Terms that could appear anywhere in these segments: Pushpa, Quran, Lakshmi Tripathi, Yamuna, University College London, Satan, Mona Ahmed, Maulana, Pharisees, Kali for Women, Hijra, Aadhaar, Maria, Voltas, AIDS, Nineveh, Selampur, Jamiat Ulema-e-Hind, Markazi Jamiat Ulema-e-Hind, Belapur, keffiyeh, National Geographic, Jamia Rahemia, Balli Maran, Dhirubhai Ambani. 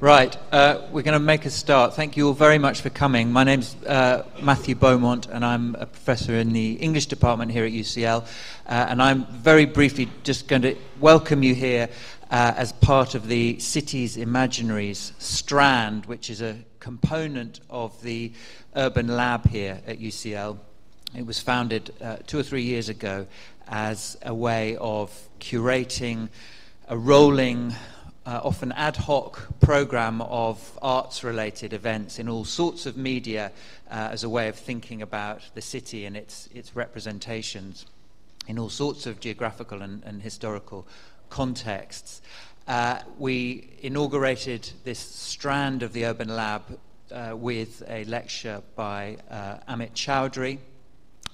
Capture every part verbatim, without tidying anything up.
Right, uh, we're going to make a start. Thank you all very much for coming. My name's uh, Matthew Beaumont, and I'm a professor in the English department here at U C L. Uh, and I'm very briefly just going to welcome you here uh, as part of the Cities Imaginaries strand, which is a component of the Urban Lab here at U C L. It was founded uh, two or three years ago as a way of curating a rolling, Uh, often ad hoc program of arts-related events in all sorts of media uh, as a way of thinking about the city and its, its representations in all sorts of geographical and, and historical contexts. Uh, we inaugurated this strand of the Urban Lab uh, with a lecture by uh, Amit Chowdhury,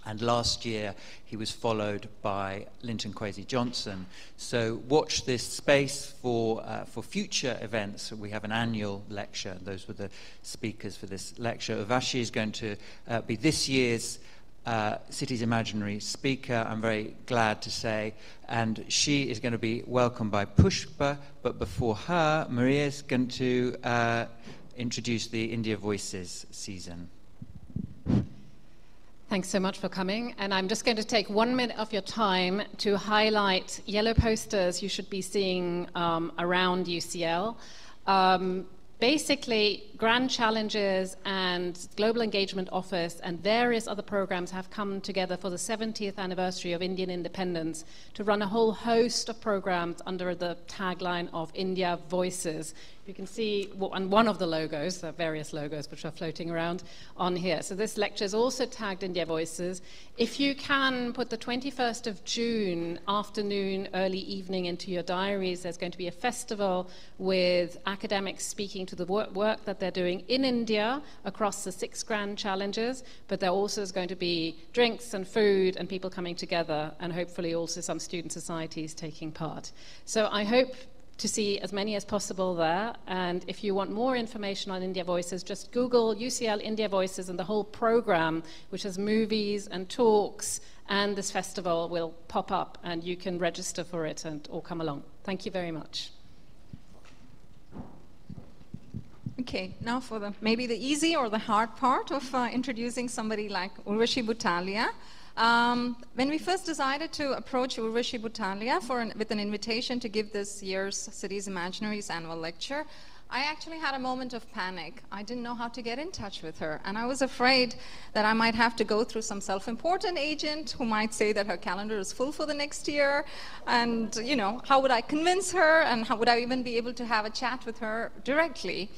and last year he was followed by Linton Kwesi Johnson. So watch this space for, uh, for future events. We have an annual lecture. Those were the speakers for this lecture. Urvashi is going to uh, be this year's uh, Cities Imaginary speaker, I'm very glad to say. And she is going to be welcomed by Pushpa, but before her, Maria is going to uh, introduce the India Voices season. Thanks so much for coming, and I'm just going to take one minute of your time to highlight yellow posters you should be seeing um, around U C L. Um, basically, Grand Challenges and Global Engagement Office and various other programs have come together for the seventieth anniversary of Indian independence to run a whole host of programs under the tagline of India Voices. You can see on one of the logos, the various logos which are floating around on here. So this lecture is also tagged India Voices. If you can put the twenty-first of June afternoon, early evening into your diaries, there's going to be a festival with academics speaking to the work that they're doing in India across the six grand challenges, but there also is going to be drinks and food and people coming together, and hopefully also some student societies taking part. So I hope to see as many as possible there. And if you want more information on India Voices, just Google U C L India Voices, and the whole program, which has movies and talks, and this festival will pop up, and you can register for it and all come along. Thank you very much. Okay, now for the maybe the easy or the hard part of uh, introducing somebody like Urvashi Butalia. Um, when we first decided to approach Urvashi Butalia for an, with an invitation to give this year's Cities Imaginaries annual lecture, I actually had a moment of panic. I didn't know how to get in touch with her, and I was afraid that I might have to go through some self-important agent who might say that her calendar is full for the next year, and you know, how would I convince her, and how would I even be able to have a chat with her directly?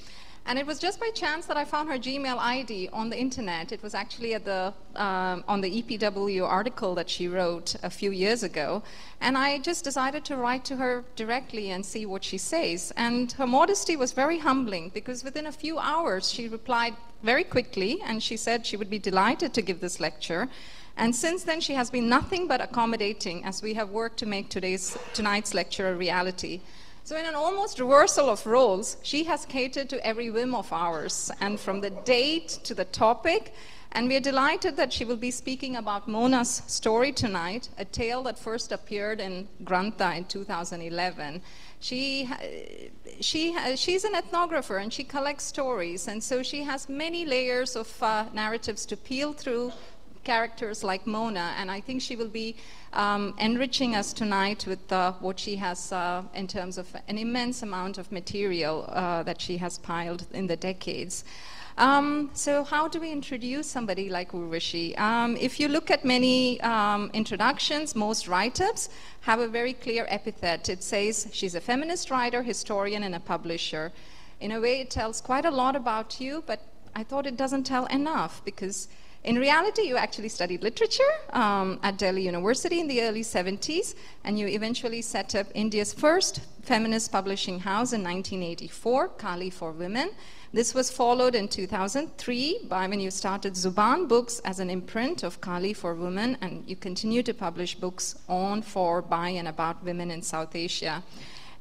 And it was just by chance that I found her Gmail I D on the internet. It was actually at the, um, on the E P W article that she wrote a few years ago. And I just decided to write to her directly and see what she says. And her modesty was very humbling, because within a few hours she replied very quickly, and she said she would be delighted to give this lecture. And since then she has been nothing but accommodating as we have worked to make today's, tonight's lecture a reality. So in an almost reversal of roles, she has catered to every whim of ours, and from the date to the topic, and we are delighted that she will be speaking about Mona's story tonight, a tale that first appeared in Grantha in two thousand eleven. She, she, she's an ethnographer, and she collects stories, and so she has many layers of uh, narratives to peel through, characters like Mona, and I think she will be um, enriching us tonight with uh, what she has uh, in terms of an immense amount of material uh, that she has piled in the decades. Um, so how do we introduce somebody like Urvashi? Um, if you look at many um, introductions, most write-ups have a very clear epithet. It says she's a feminist writer, historian, and a publisher. In a way, it tells quite a lot about you, but I thought it doesn't tell enough, because in reality, you actually studied literature um, at Delhi University in the early seventies, and you eventually set up India's first feminist publishing house in nineteen eighty-four, Kali for Women. This was followed in two thousand three by when you started Zuban Books as an imprint of Kali for Women, and you continue to publish books on, for, by, and about women in South Asia.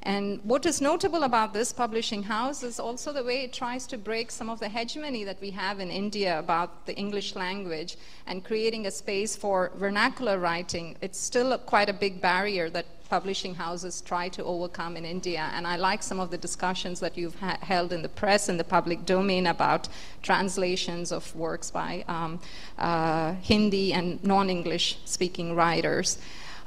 And what is notable about this publishing house is also the way it tries to break some of the hegemony that we have in India about the English language and creating a space for vernacular writing. It's still a, quite a big barrier that publishing houses try to overcome in India. And I like some of the discussions that you've ha held in the press and the public domain about translations of works by um, uh, Hindi and non-English speaking writers.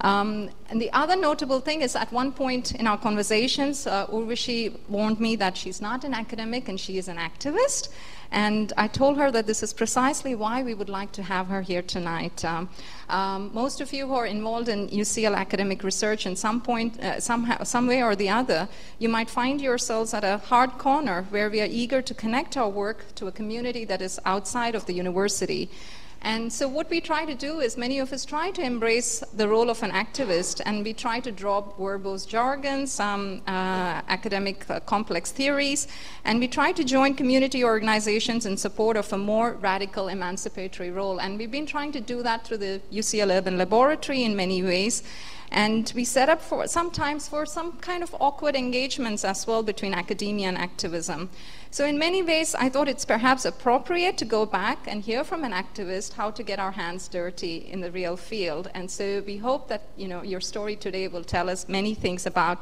Um, and the other notable thing is at one point in our conversations, uh, Urvashi warned me that she's not an academic and she is an activist. And I told her that this is precisely why we would like to have her here tonight. Um, um, most of you who are involved in U C L academic research in some point, uh, somehow, some way or the other, you might find yourselves at a hard corner where we are eager to connect our work to a community that is outside of the university. And so what we try to do is many of us try to embrace the role of an activist, and we try to drop verbose jargon, some uh, academic uh, complex theories, and we try to join community organizations in support of a more radical emancipatory role. And we've been trying to do that through the U C L Urban Laboratory in many ways. And we set up for sometimes for some kind of awkward engagements as well between academia and activism. So in many ways, I thought it's perhaps appropriate to go back and hear from an activist how to get our hands dirty in the real field. And so we hope that, you know, your story today will tell us many things about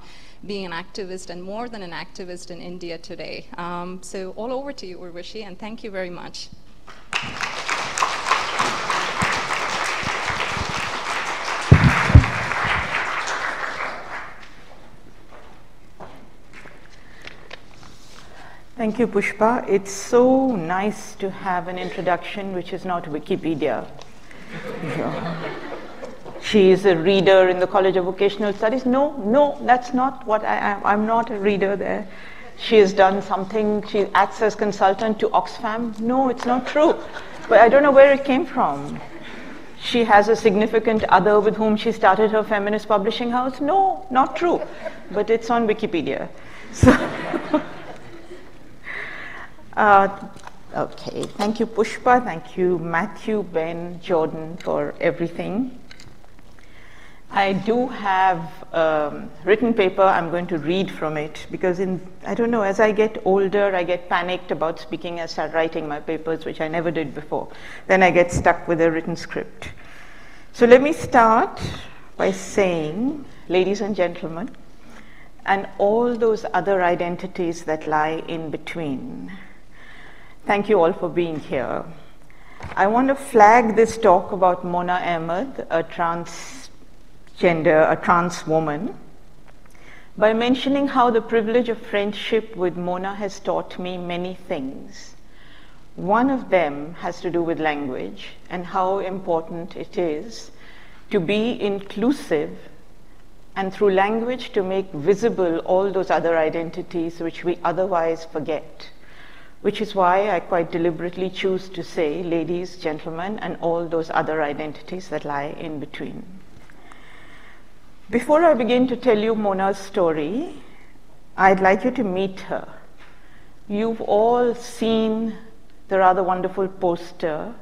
being an activist and more than an activist in India today. Um, so all over to you, Urvashi, and thank you very much. Thank you, Pushpa. It's so nice to have an introduction which is not Wikipedia. She is a reader in the College of Vocational Studies. No, no, that's not what I am. I'm not a reader there. She has done something. She acts as consultant to Oxfam. No, it's not true. But I don't know where it came from. She has a significant other with whom she started her feminist publishing house. No, not true. But it's on Wikipedia. So. Uh, okay, thank you Pushpa, thank you Matthew, Ben, Jordan for everything. I do have um, written paper. I'm going to read from it because in, I don't know, as I get older I get panicked about speaking. I start writing my papers, which I never did before. Then I get stuck with a written script. So let me start by saying, ladies and gentlemen, and all those other identities that lie in between, thank you all for being here. I want to flag this talk about Mona Ahmed, a transgender, a trans woman, by mentioning how the privilege of friendship with Mona has taught me many things. One of them has to do with language and how important it is to be inclusive and through language to make visible all those other identities which we otherwise forget. Which is why I quite deliberately choose to say, ladies, gentlemen, and all those other identities that lie in between. Before I begin to tell you Mona's story, I'd like you to meet her. You've all seen the rather wonderful poster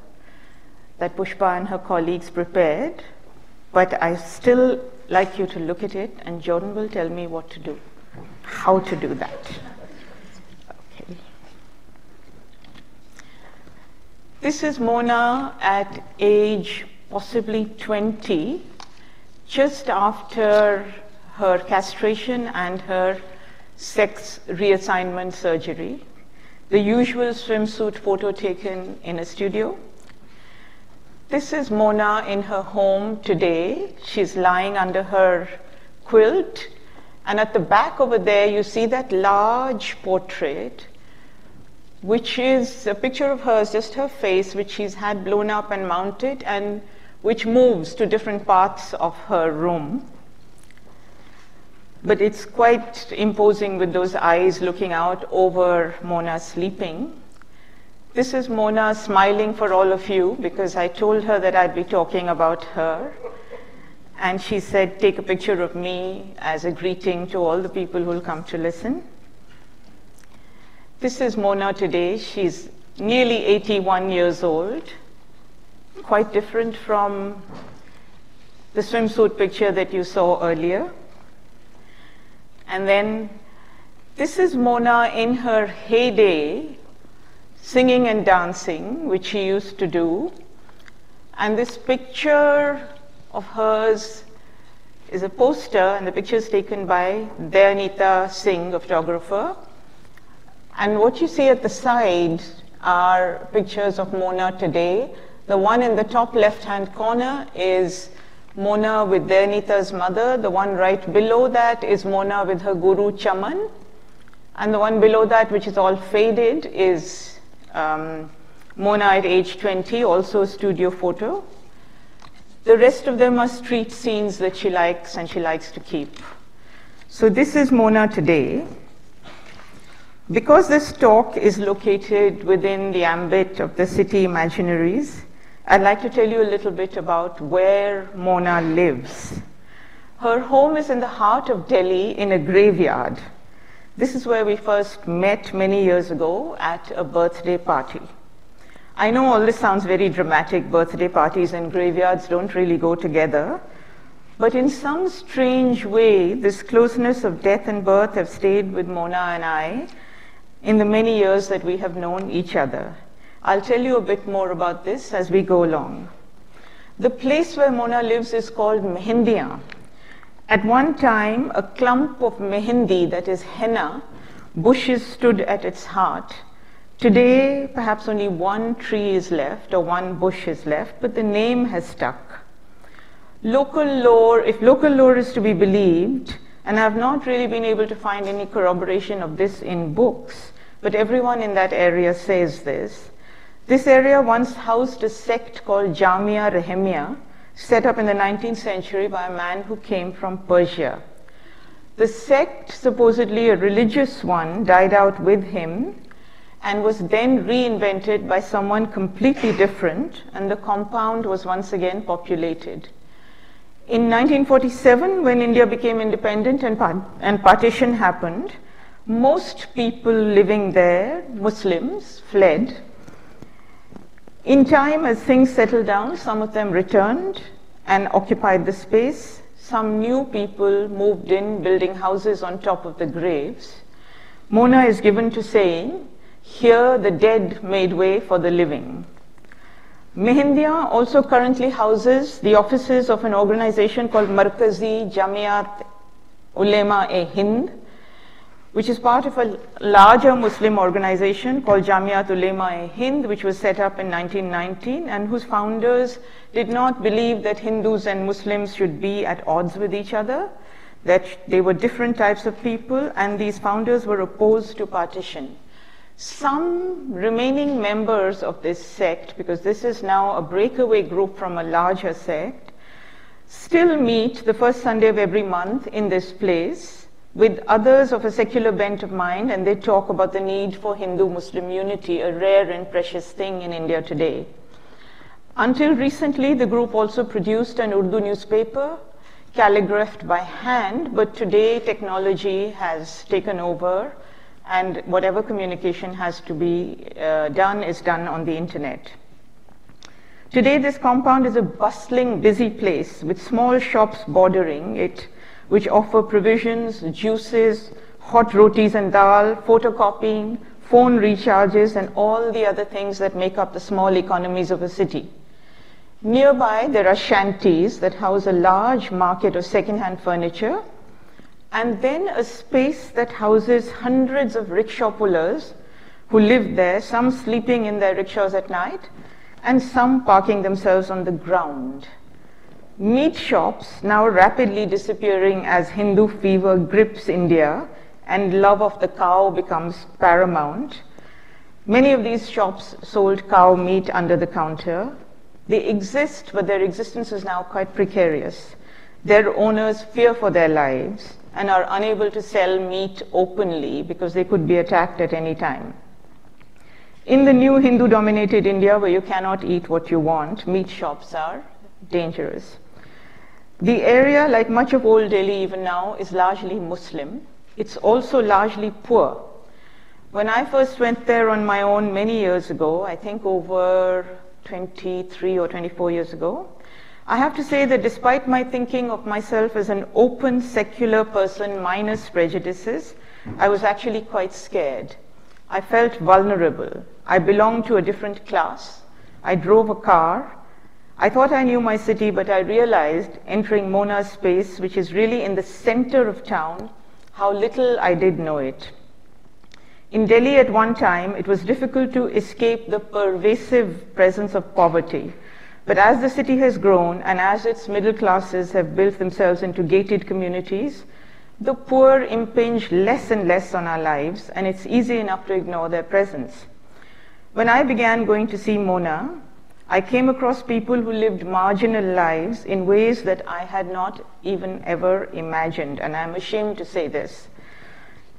that Pushpa and her colleagues prepared, but I still like you to look at it, and Jordan will tell me what to do, how to do that. This is Mona at age possibly twenty, just after her castration and her sex reassignment surgery. The usual swimsuit photo taken in a studio. This is Mona in her home today. She's lying under her quilt, and at the back over there you see that large portrait, which is a picture of hers, just her face, which she's had blown up and mounted, and which moves to different parts of her room. But it's quite imposing with those eyes looking out over Mona sleeping. This is Mona smiling for all of you, because I told her that I'd be talking about her. And she said, take a picture of me as a greeting to all the people who'll come to listen. This is Mona today. She's nearly eighty-one years old, quite different from the swimsuit picture that you saw earlier. And then this is Mona in her heyday, singing and dancing, which she used to do. And this picture of hers is a poster, and the picture is taken by Dayanita Singh, a photographer. And what you see at the side are pictures of Mona today. The one in the top left-hand corner is Mona with Dayanita's mother. The one right below that is Mona with her guru Chaman. And the one below that, which is all faded, is um, Mona at age twenty, also a studio photo. The rest of them are street scenes that she likes and she likes to keep. So this is Mona today. Because this talk is located within the ambit of the City Imaginaries, I'd like to tell you a little bit about where Mona lives. Her home is in the heart of Delhi in a graveyard. This is where we first met many years ago at a birthday party. I know all this sounds very dramatic. Birthday parties and graveyards don't really go together. But in some strange way, this closeness of death and birth have stayed with Mona and I in the many years that we have known each other. I'll tell you a bit more about this as we go along. The place where Mona lives is called Mehendian. At one time, a clump of mehendi, that is henna, bushes stood at its heart. Today, perhaps only one tree is left or one bush is left, but the name has stuck. Local lore, if local lore is to be believed, and I've not really been able to find any corroboration of this in books, but everyone in that area says this. This area once housed a sect called Jamia Rahemia, set up in the nineteenth century by a man who came from Persia. The sect, supposedly a religious one, died out with him and was then reinvented by someone completely different, and the compound was once again populated. In nineteen forty-seven, when India became independent and, part and partition happened, most people living there, Muslims, fled. In time, as things settled down, some of them returned and occupied the space. Some new people moved in, building houses on top of the graves. Mona is given to saying, "Here the dead made way for the living." Mehendian also currently houses the offices of an organization called Markazi Jamiat Ulema-e-Hind, which is part of a larger Muslim organization called Jamiat Ulema-e-Hind, which was set up in nineteen nineteen and whose founders did not believe that Hindus and Muslims should be at odds with each other, that they were different types of people, and these founders were opposed to partition. Some remaining members of this sect, because this is now a breakaway group from a larger sect, still meet the first Sunday of every month in this place with others of a secular bent of mind, and they talk about the need for Hindu-Muslim unity, a rare and precious thing in India today. Until recently, the group also produced an Urdu newspaper, calligraphed by hand, but today technology has taken over, and whatever communication has to be uh, done is done on the internet. Today, this compound is a bustling, busy place with small shops bordering it, which offer provisions, juices, hot rotis and dal, photocopying, phone recharges, and all the other things that make up the small economies of a city. Nearby, there are shanties that house a large market of second-hand furniture, and then a space that houses hundreds of rickshaw pullers who live there, some sleeping in their rickshaws at night, and some parking themselves on the ground. Meat shops, now rapidly disappearing as Hindu fever grips India and love of the cow becomes paramount. Many of these shops sold cow meat under the counter. They exist, but their existence is now quite precarious. Their owners fear for their lives and are unable to sell meat openly because they could be attacked at any time. In the new Hindu-dominated India, where you cannot eat what you want, meat shops are dangerous. The area, like much of old Delhi even now, is largely Muslim. It's also largely poor. When I first went there on my own many years ago, I think over twenty-three or twenty-four years ago, I have to say that despite my thinking of myself as an open, secular person minus prejudices, I was actually quite scared. I felt vulnerable. I belonged to a different class. I drove a car. I thought I knew my city, but I realized, entering Mona's space, which is really in the center of town, how little I did know it. In Delhi at one time, it was difficult to escape the pervasive presence of poverty. But as the city has grown, and as its middle classes have built themselves into gated communities, the poor impinge less and less on our lives, and it's easy enough to ignore their presence. When I began going to see Mona, I came across people who lived marginal lives in ways that I had not even ever imagined, and I'm ashamed to say this.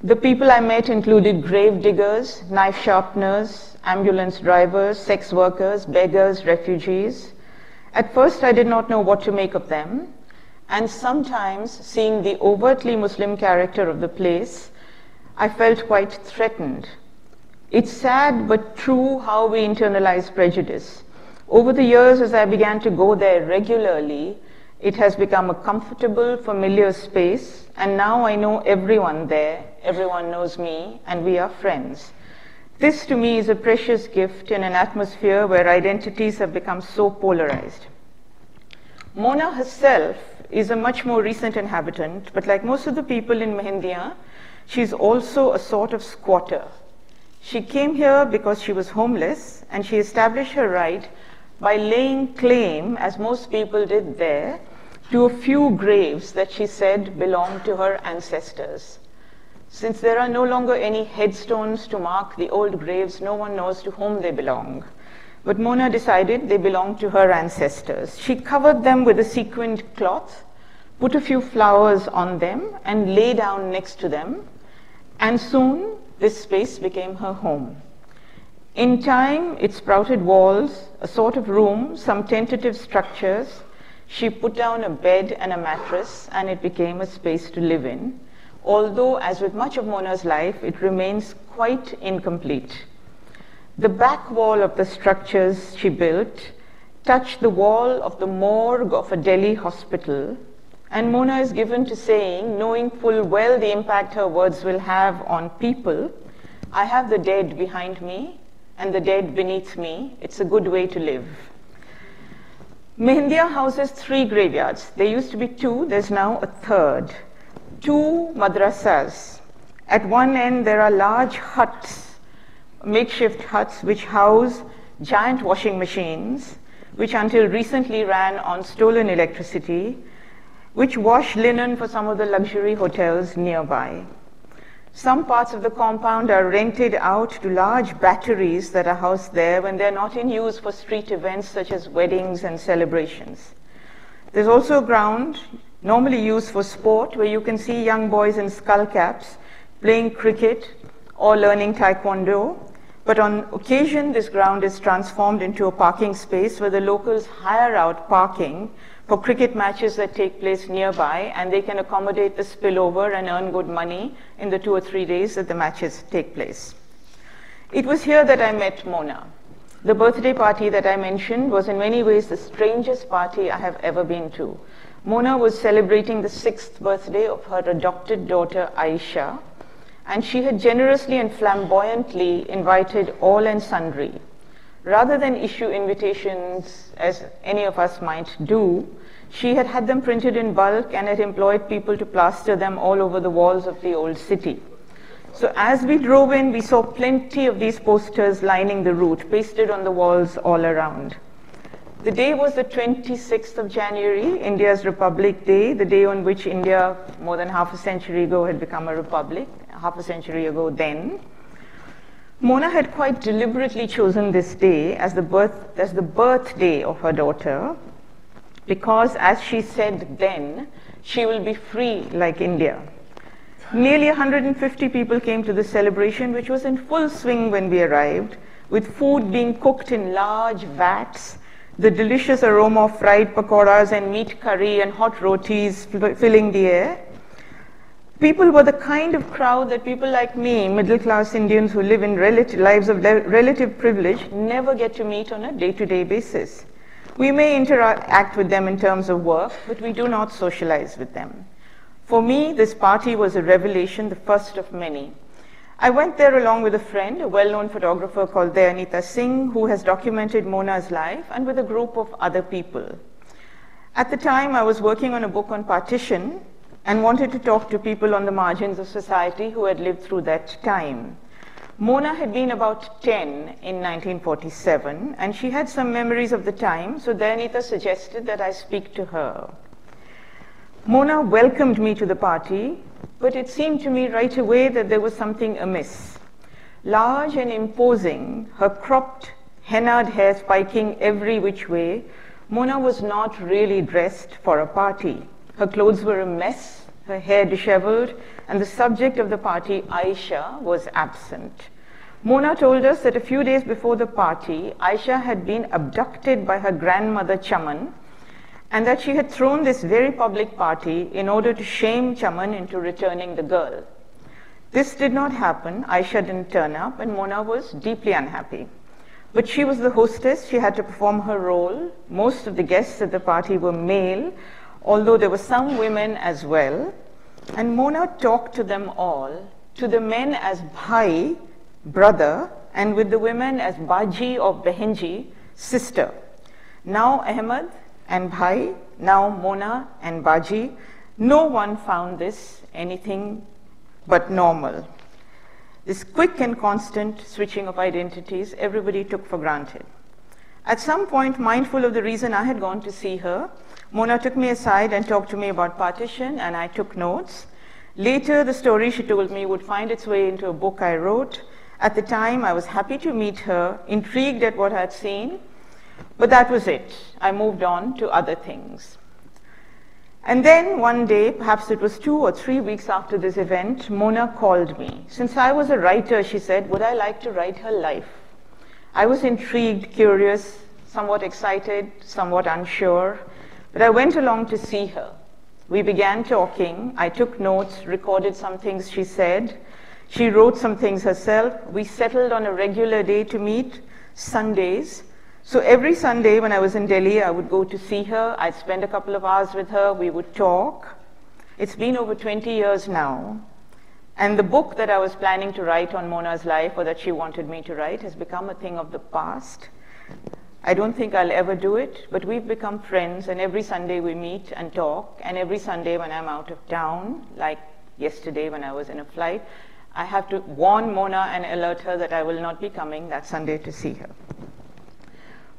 The people I met included grave diggers, knife sharpeners, ambulance drivers, sex workers, beggars, refugees. At first, I did not know what to make of them, and sometimes, seeing the overtly Muslim character of the place, I felt quite threatened. It's sad but true how we internalize prejudice. Over the years, as I began to go there regularly, it has become a comfortable, familiar space, and now I know everyone there, everyone knows me, and we are friends. This to me is a precious gift in an atmosphere where identities have become so polarized. Mona herself is a much more recent inhabitant, but like most of the people in Mehendian, she's also a sort of squatter. She came here because she was homeless, and she established her right by laying claim, as most people did there, to a few graves that she said belonged to her ancestors. Since there are no longer any headstones to mark the old graves, no one knows to whom they belong. But Mona decided they belonged to her ancestors. She covered them with a sequined cloth, put a few flowers on them, and lay down next to them, and soon this space became her home. In time, it sprouted walls, a sort of room, some tentative structures. She put down a bed and a mattress, and it became a space to live in, although, as with much of Mona's life, it remains quite incomplete. The back wall of the structures she built touched the wall of the morgue of a Delhi hospital, and Mona is given to saying, knowing full well the impact her words will have on people, "I have the dead behind me, and the dead beneath me. It's a good way to live." Mehendian houses three graveyards. There used to be two, there's now a third. Two madrasas. At one end there are large huts, makeshift huts which house giant washing machines, which until recently ran on stolen electricity, which wash linen for some of the luxury hotels nearby. Some parts of the compound are rented out to large batteries that are housed there when they're not in use for street events such as weddings and celebrations. There's also ground normally used for sport where you can see young boys in skull caps playing cricket or learning Taekwondo, but on occasion this ground is transformed into a parking space where the locals hire out parking for cricket matches that take place nearby, and they can accommodate the spillover and earn good money in the two or three days that the matches take place. It was here that I met Mona. The birthday party that I mentioned was in many ways the strangest party I have ever been to. Mona was celebrating the sixth birthday of her adopted daughter Aisha, and she had generously and flamboyantly invited all and sundry. Rather than issue invitations, as any of us might do, she had had them printed in bulk and had employed people to plaster them all over the walls of the old city. So as we drove in, we saw plenty of these posters lining the route, pasted on the walls all around. The day was the twenty-sixth of January, India's Republic Day, the day on which India, more than half a century ago, had become a republic, half a century ago then. Mona had quite deliberately chosen this day as the birth, as the birthday of her daughter, because, as she said then, she will be free like India. Nearly one hundred fifty people came to the celebration, which was in full swing when we arrived, with food being cooked in large vats, the delicious aroma of fried pakoras and meat curry and hot rotis filling the air. People were the kind of crowd that people like me, middle-class Indians who live in relative, lives of relative privilege, never get to meet on a day-to-day basis. We may interact with them in terms of work, but we do not socialize with them. For me, this party was a revelation, the first of many. I went there along with a friend, a well-known photographer called Dayanita Singh, who has documented Mona's life, and with a group of other people. At the time, I was working on a book on partition and wanted to talk to people on the margins of society who had lived through that time. Mona had been about ten in nineteen forty-seven, and she had some memories of the time, so Dayanita suggested that I speak to her. Mona welcomed me to the party, but it seemed to me right away that there was something amiss. Large and imposing, her cropped, hennaed hair spiking every which way, Mona was not really dressed for a party. Her clothes were a mess, her hair disheveled, and the subject of the party, Aisha, was absent. Mona told us that a few days before the party, Aisha had been abducted by her grandmother, Chaman, and that she had thrown this very public party in order to shame Chaman into returning the girl. This did not happen. Aisha didn't turn up, and Mona was deeply unhappy. But she was the hostess. She had to perform her role. Most of the guests at the party were male, although there were some women as well. And Mona talked to them all, to the men as bhai, brother, and with the women as baji or behenji, sister. Now Ahmed and bhai, now Mona and baji. No one found this anything but normal. This quick and constant switching of identities, everybody took for granted. At some point, mindful of the reason I had gone to see her, Mona took me aside and talked to me about partition, and I took notes. Later, the story she told me would find its way into a book I wrote. At the time, I was happy to meet her, intrigued at what I had seen, but that was it. I moved on to other things. And then one day, perhaps it was two or three weeks after this event, Mona called me. Since I was a writer, she said, would I like to write her life? I was intrigued, curious, somewhat excited, somewhat unsure, but I went along to see her. We began talking. I took notes, recorded some things she said. She wrote some things herself. We settled on a regular day to meet, Sundays. So every Sunday when I was in Delhi, I would go to see her. I'd spend a couple of hours with her. We would talk. It's been over twenty years now. And the book that I was planning to write on Mona's life, or that she wanted me to write, has become a thing of the past. I don't think I'll ever do it, but we've become friends, and every Sunday we meet and talk, and every Sunday when I'm out of town, like yesterday when I was in a flight, I have to warn Mona and alert her that I will not be coming that Sunday to see her.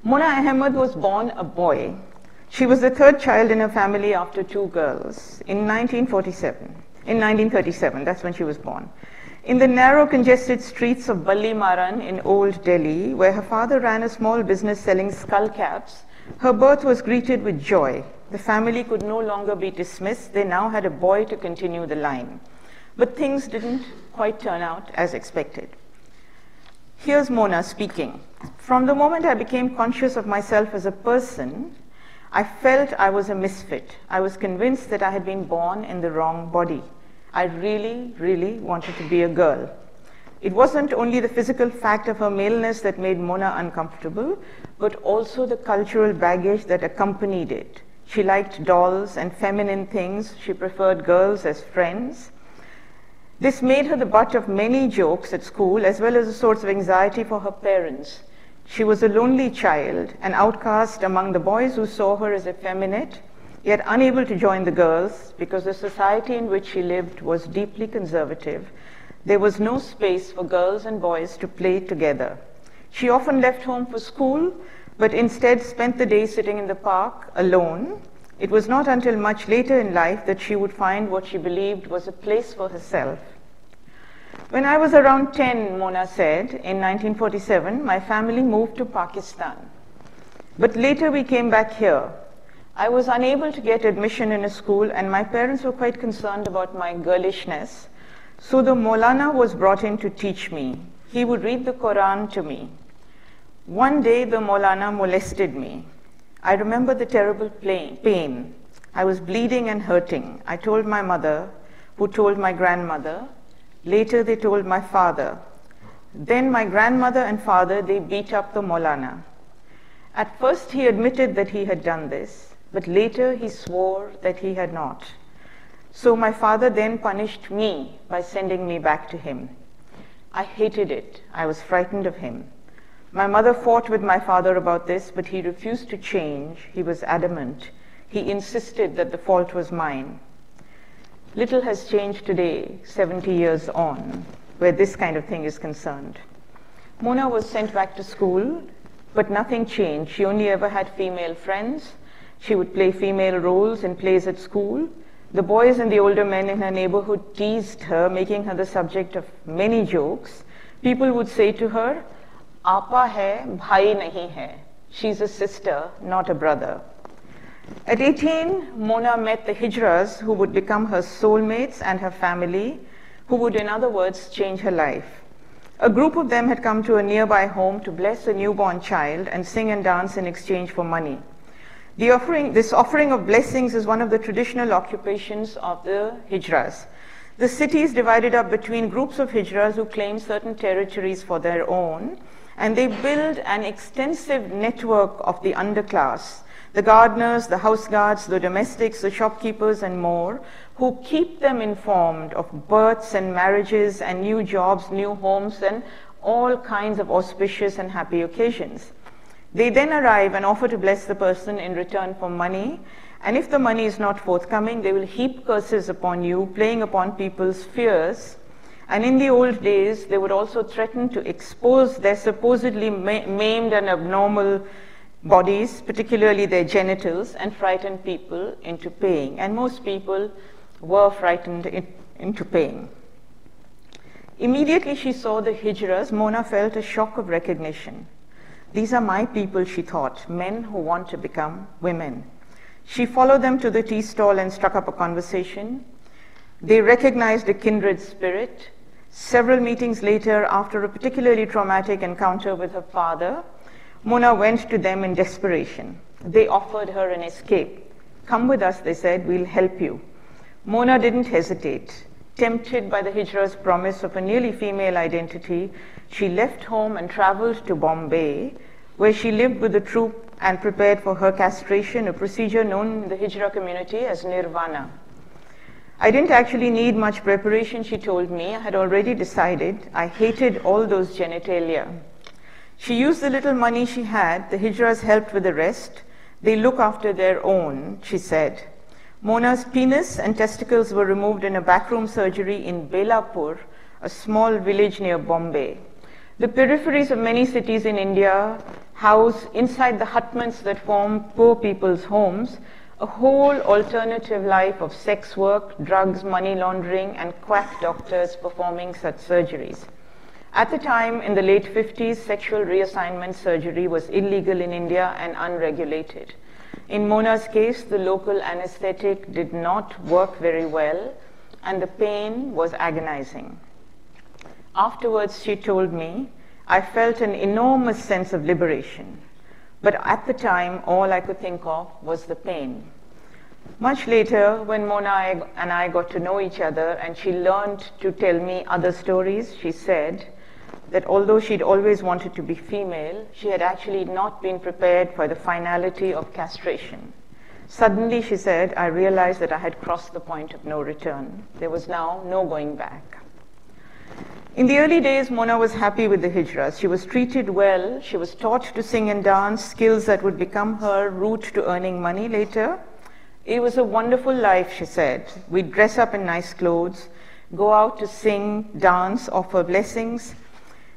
Mona Ahmed was born a boy. She was the third child in her family after two girls in nineteen forty-seven. In nineteen thirty-seven, that's when she was born. In the narrow, congested streets of Balli Maran in old Delhi, where her father ran a small business selling skull caps, her birth was greeted with joy. The family could no longer be dismissed. They now had a boy to continue the line. But things didn't quite turn out as expected. Here's Mona speaking. From the moment I became conscious of myself as a person, I felt I was a misfit. I was convinced that I had been born in the wrong body. I really, really wanted to be a girl. It wasn't only the physical fact of her maleness that made Mona uncomfortable, but also the cultural baggage that accompanied it. She liked dolls and feminine things. She preferred girls as friends. This made her the butt of many jokes at school, as well as a source of anxiety for her parents. She was a lonely child, an outcast among the boys who saw her as effeminate, yet unable to join the girls because the society in which she lived was deeply conservative. There was no space for girls and boys to play together. She often left home for school, but instead spent the day sitting in the park alone. It was not until much later in life that she would find what she believed was a place for herself. When I was around ten, Mona said, in nineteen forty-seven, my family moved to Pakistan. But later we came back here. I was unable to get admission in a school, and my parents were quite concerned about my girlishness. So the Maulana was brought in to teach me. He would read the Quran to me. One day the Maulana molested me. I remember the terrible pain. I was bleeding and hurting. I told my mother, who told my grandmother. Later they told my father. Then my grandmother and father, they beat up the Maulana. At first he admitted that he had done this, but later he swore that he had not. So my father then punished me by sending me back to him. I hated it. I was frightened of him. My mother fought with my father about this, but he refused to change. He was adamant. He insisted that the fault was mine. Little has changed today, seventy years on, where this kind of thing is concerned. Mona was sent back to school, but nothing changed. She only ever had female friends. She would play female roles in plays at school. The boys and the older men in her neighborhood teased her, making her the subject of many jokes. People would say to her, "Aapa hai, bhai nahi hai." She's a sister, not a brother. At eighteen, Mona met the Hijras, who would become her soulmates and her family, who would, in other words, change her life. A group of them had come to a nearby home to bless a newborn child and sing and dance in exchange for money. The offering, this offering of blessings is one of the traditional occupations of the Hijras. The city is divided up between groups of Hijras who claim certain territories for their own, and they build an extensive network of the underclass, the gardeners, the house guards, the domestics, the shopkeepers, and more, who keep them informed of births and marriages and new jobs, new homes, and all kinds of auspicious and happy occasions. They then arrive and offer to bless the person in return for money, and if the money is not forthcoming, they will heap curses upon you, playing upon people's fears. And in the old days, they would also threaten to expose their supposedly ma maimed and abnormal bodies, particularly their genitals, and frighten people into paying. And most people were frightened in, into paying. Immediately she saw the Hijras, Mona felt a shock of recognition. These are my people, she thought, men who want to become women. She followed them to the tea stall and struck up a conversation. They recognized a kindred spirit. Several meetings later, after a particularly traumatic encounter with her father, Mona went to them in desperation. They offered her an escape. "Come with us," they said, "we'll help you." Mona didn't hesitate. Tempted by the Hijra's promise of a nearly female identity, she left home and traveled to Bombay, where she lived with the troupe and prepared for her castration, a procedure known in the Hijra community as Nirvana. "I didn't actually need much preparation," she told me. "I had already decided. I hated all those genitalia." She used the little money she had. The Hijras helped with the rest. "They look after their own," she said. Mona's penis and testicles were removed in a backroom surgery in Belapur, a small village near Bombay. The peripheries of many cities in India house, inside the hutments that form poor people's homes, a whole alternative life of sex work, drugs, money laundering, and quack doctors performing such surgeries. At the time, in the late fifties, sexual reassignment surgery was illegal in India and unregulated. In Mona's case, the local anesthetic did not work very well, and the pain was agonizing. Afterwards, she told me, "I felt an enormous sense of liberation, but at the time, all I could think of was the pain." Much later, when Mona and I got to know each other, and she learned to tell me other stories, she said that although she'd always wanted to be female, she had actually not been prepared for the finality of castration. "Suddenly," she said, "I realized that I had crossed the point of no return. There was now no going back." In the early days, Mona was happy with the Hijras. She was treated well. She was taught to sing and dance, skills that would become her route to earning money later. "It was a wonderful life," she said. "We'd dress up in nice clothes, go out to sing, dance, offer blessings."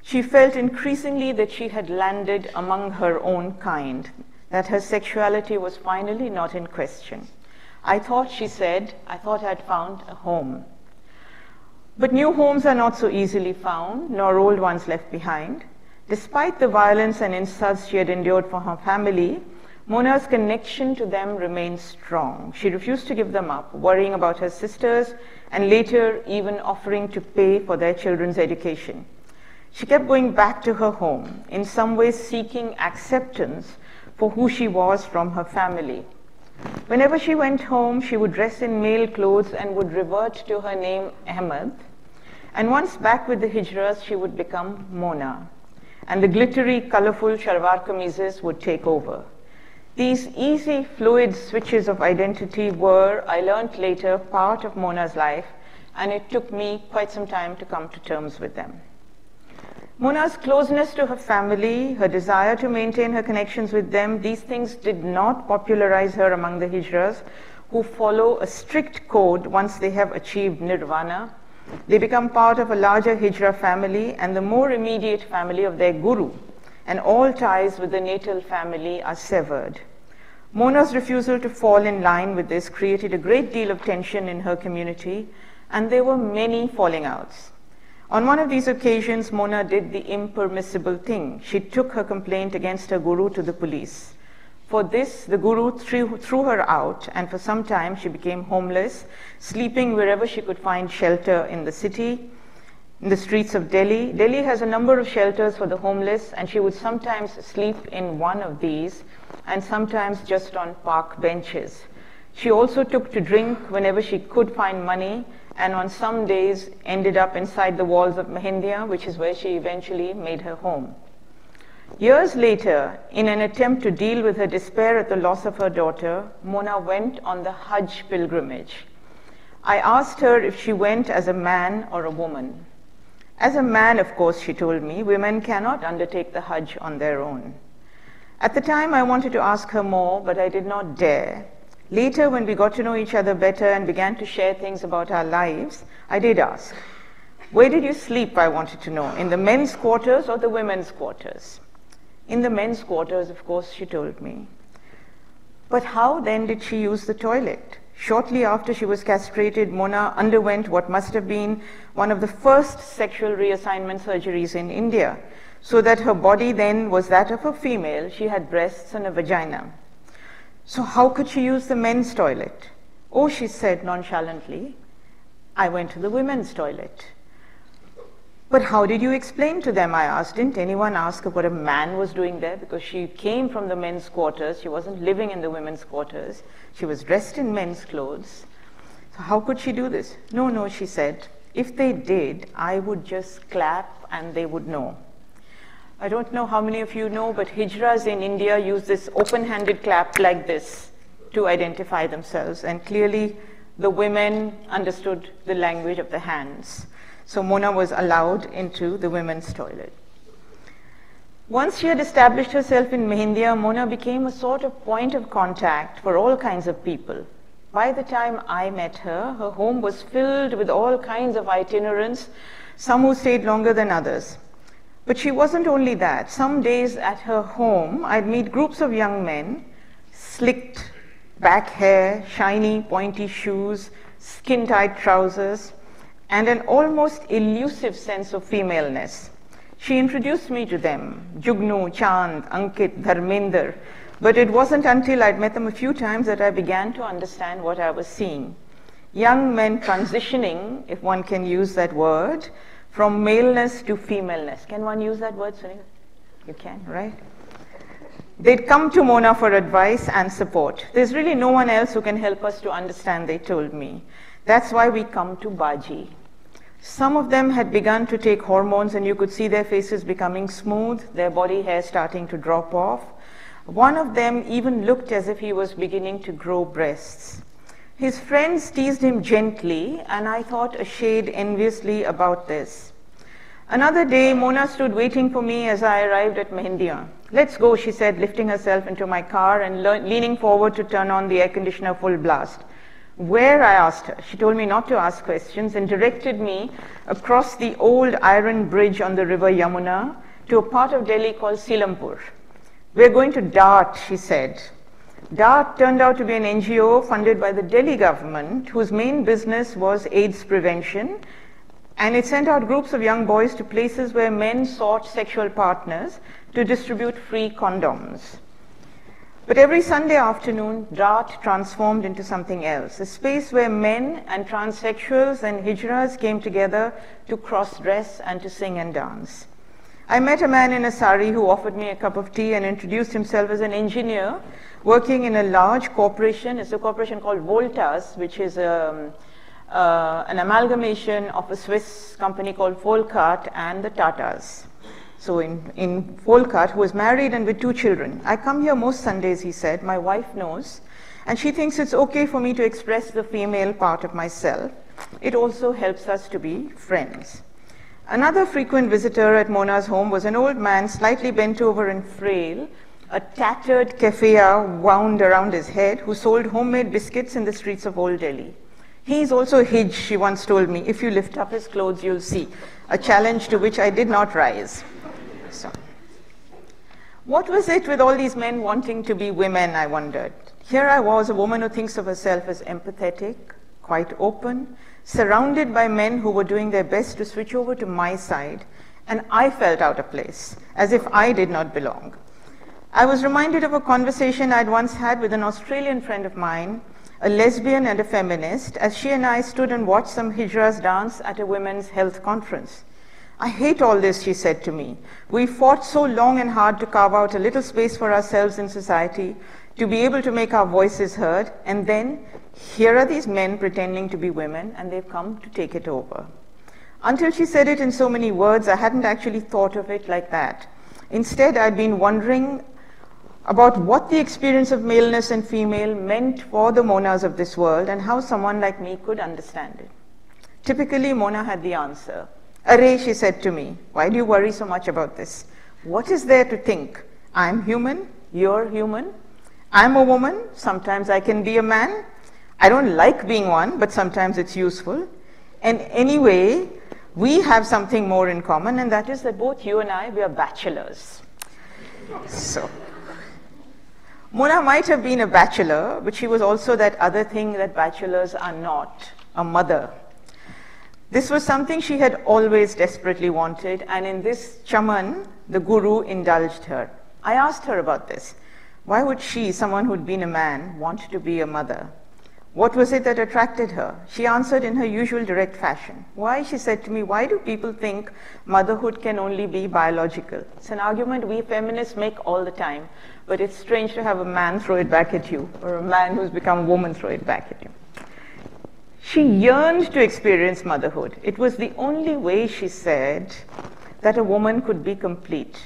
She felt increasingly that she had landed among her own kind, that her sexuality was finally not in question. "I thought," she said, "I thought I'd found a home." But new homes are not so easily found, nor old ones left behind. Despite the violence and insults she had endured from her family, Mona's connection to them remained strong. She refused to give them up, worrying about her sisters, and later even offering to pay for their children's education. She kept going back to her home, in some ways seeking acceptance for who she was from her family. Whenever she went home, she would dress in male clothes and would revert to her name Ahmed. And once back with the Hijras, she would become Mona. and the glittery, colorful shalwar kameezes would take over. These easy, fluid switches of identity were, I learned later, part of Mona's life, and it took me quite some time to come to terms with them. Mona's closeness to her family, her desire to maintain her connections with them, these things did not popularize her among the Hijras, who follow a strict code once they have achieved Nirvana. They become part of a larger Hijra family and the more immediate family of their guru, and all ties with the natal family are severed. Mona's refusal to fall in line with this created a great deal of tension in her community, and there were many falling outs. On one of these occasions, Mona did the impermissible thing. She took her complaint against her guru to the police. For this, the guru threw, threw her out, and for some time she became homeless, sleeping wherever she could find shelter in the city, in the streets of Delhi. Delhi has a number of shelters for the homeless, and she would sometimes sleep in one of these, and sometimes just on park benches. She also took to drink whenever she could find money, and on some days ended up inside the walls of Mehendian, which is where she eventually made her home. Years later, in an attempt to deal with her despair at the loss of her daughter, Mona went on the Hajj pilgrimage. I asked her if she went as a man or a woman. As a man, of course, she told me, women cannot undertake the Hajj on their own. At the time, I wanted to ask her more, but I did not dare. Later, when we got to know each other better and began to share things about our lives, I did ask, where did you sleep, I wanted to know, in the men's quarters or the women's quarters? In the men's quarters, of course, she told me. But how then did she use the toilet? Shortly after she was castrated, Mona underwent what must have been one of the first sexual reassignment surgeries in India, so that her body then was that of a female. She had breasts and a vagina. So how could she use the men's toilet? Oh, she said nonchalantly, I went to the women's toilet. But how did you explain to them, I asked. Didn't anyone ask what a man was doing there? Because she came from the men's quarters. She wasn't living in the women's quarters. She was dressed in men's clothes. So how could she do this? No, no, she said. If they did, I would just clap and they would know. I don't know how many of you know, but Hijras in India use this open-handed clap like this to identify themselves. And clearly, the women understood the language of the hands. So Mona was allowed into the women's toilet. Once she had established herself in Mehendian, Mona became a sort of point of contact for all kinds of people. By the time I met her, her home was filled with all kinds of itinerants, some who stayed longer than others. But she wasn't only that. Some days at her home, I'd meet groups of young men, slicked back hair, shiny, pointy shoes, skin-tight trousers, and an almost elusive sense of femaleness. She introduced me to them, Jugnu, Chand, Ankit, Dharminder, but it wasn't until I'd met them a few times that I began to understand what I was seeing. Young men transitioning, if one can use that word, from maleness to femaleness. Can one use that word, Sunil? You can, right? They'd come to Mona for advice and support. There's really no one else who can help us to understand, they told me. That's why we come to Baji. Some of them had begun to take hormones, and you could see their faces becoming smooth, their body hair starting to drop off. One of them even looked as if he was beginning to grow breasts. His friends teased him gently, and I thought a shade enviously about this. Another day, Mona stood waiting for me as I arrived at Mehendian. Let's go, she said, lifting herself into my car and le leaning forward to turn on the air conditioner full blast. Where, I asked her. She told me not to ask questions and directed me across the old iron bridge on the river Yamuna to a part of Delhi called Selampur. We're going to Dart, she said. Dart turned out to be an N G O funded by the Delhi government, whose main business was AIDS prevention, and it sent out groups of young boys to places where men sought sexual partners to distribute free condoms. But every Sunday afternoon, Dart transformed into something else, a space where men and transsexuals and Hijras came together to cross-dress and to sing and dance. I met a man in a sari who offered me a cup of tea and introduced himself as an engineer working in a large corporation. It's a corporation called Voltas, which is a, uh, an amalgamation of a Swiss company called Volkart and the Tatas. So in, in Volkart, who was married and with two children. I come here most Sundays, he said. My wife knows, and she thinks it's okay for me to express the female part of myself. It also helps us to be friends. Another frequent visitor at Mona's home was an old man, slightly bent over and frail, a tattered keffiyeh wound around his head, who sold homemade biscuits in the streets of Old Delhi. He's also Hijra, she once told me. If you lift up his clothes, you'll see. A challenge to which I did not rise. So, what was it with all these men wanting to be women, I wondered. Here I was, a woman who thinks of herself as empathetic, quite open, surrounded by men who were doing their best to switch over to my side, and I felt out of place, as if I did not belong. I was reminded of a conversation I'd once had with an Australian friend of mine, a lesbian and a feminist, as she and I stood and watched some Hijras dance at a women's health conference. I hate all this, she said to me. We fought so long and hard to carve out a little space for ourselves in society, to be able to make our voices heard, and then here are these men pretending to be women, and they've come to take it over. Until she said it in so many words, I hadn't actually thought of it like that. Instead, I'd been wondering about what the experience of maleness and female meant for the Monas of this world, and how someone like me could understand it. Typically, Mona had the answer. "Arey," she said to me, "why do you worry so much about this? What is there to think? I'm human, you're human. I'm a woman, sometimes I can be a man. I don't like being one, but sometimes it's useful. And anyway, we have something more in common, and that is that both you and I, we are bachelors." So, Mona might have been a bachelor, but she was also that other thing that bachelors are not, a mother. This was something she had always desperately wanted, and in this, Chaman, the guru, indulged her. I asked her about this. Why would she, someone who'd been a man, want to be a mother? What was it that attracted her? She answered in her usual direct fashion. Why, she said to me, why do people think motherhood can only be biological? It's an argument we feminists make all the time, but it's strange to have a man throw it back at you, or a man who's become a woman throw it back at you. She yearned to experience motherhood. It was the only way, she said, that a woman could be complete.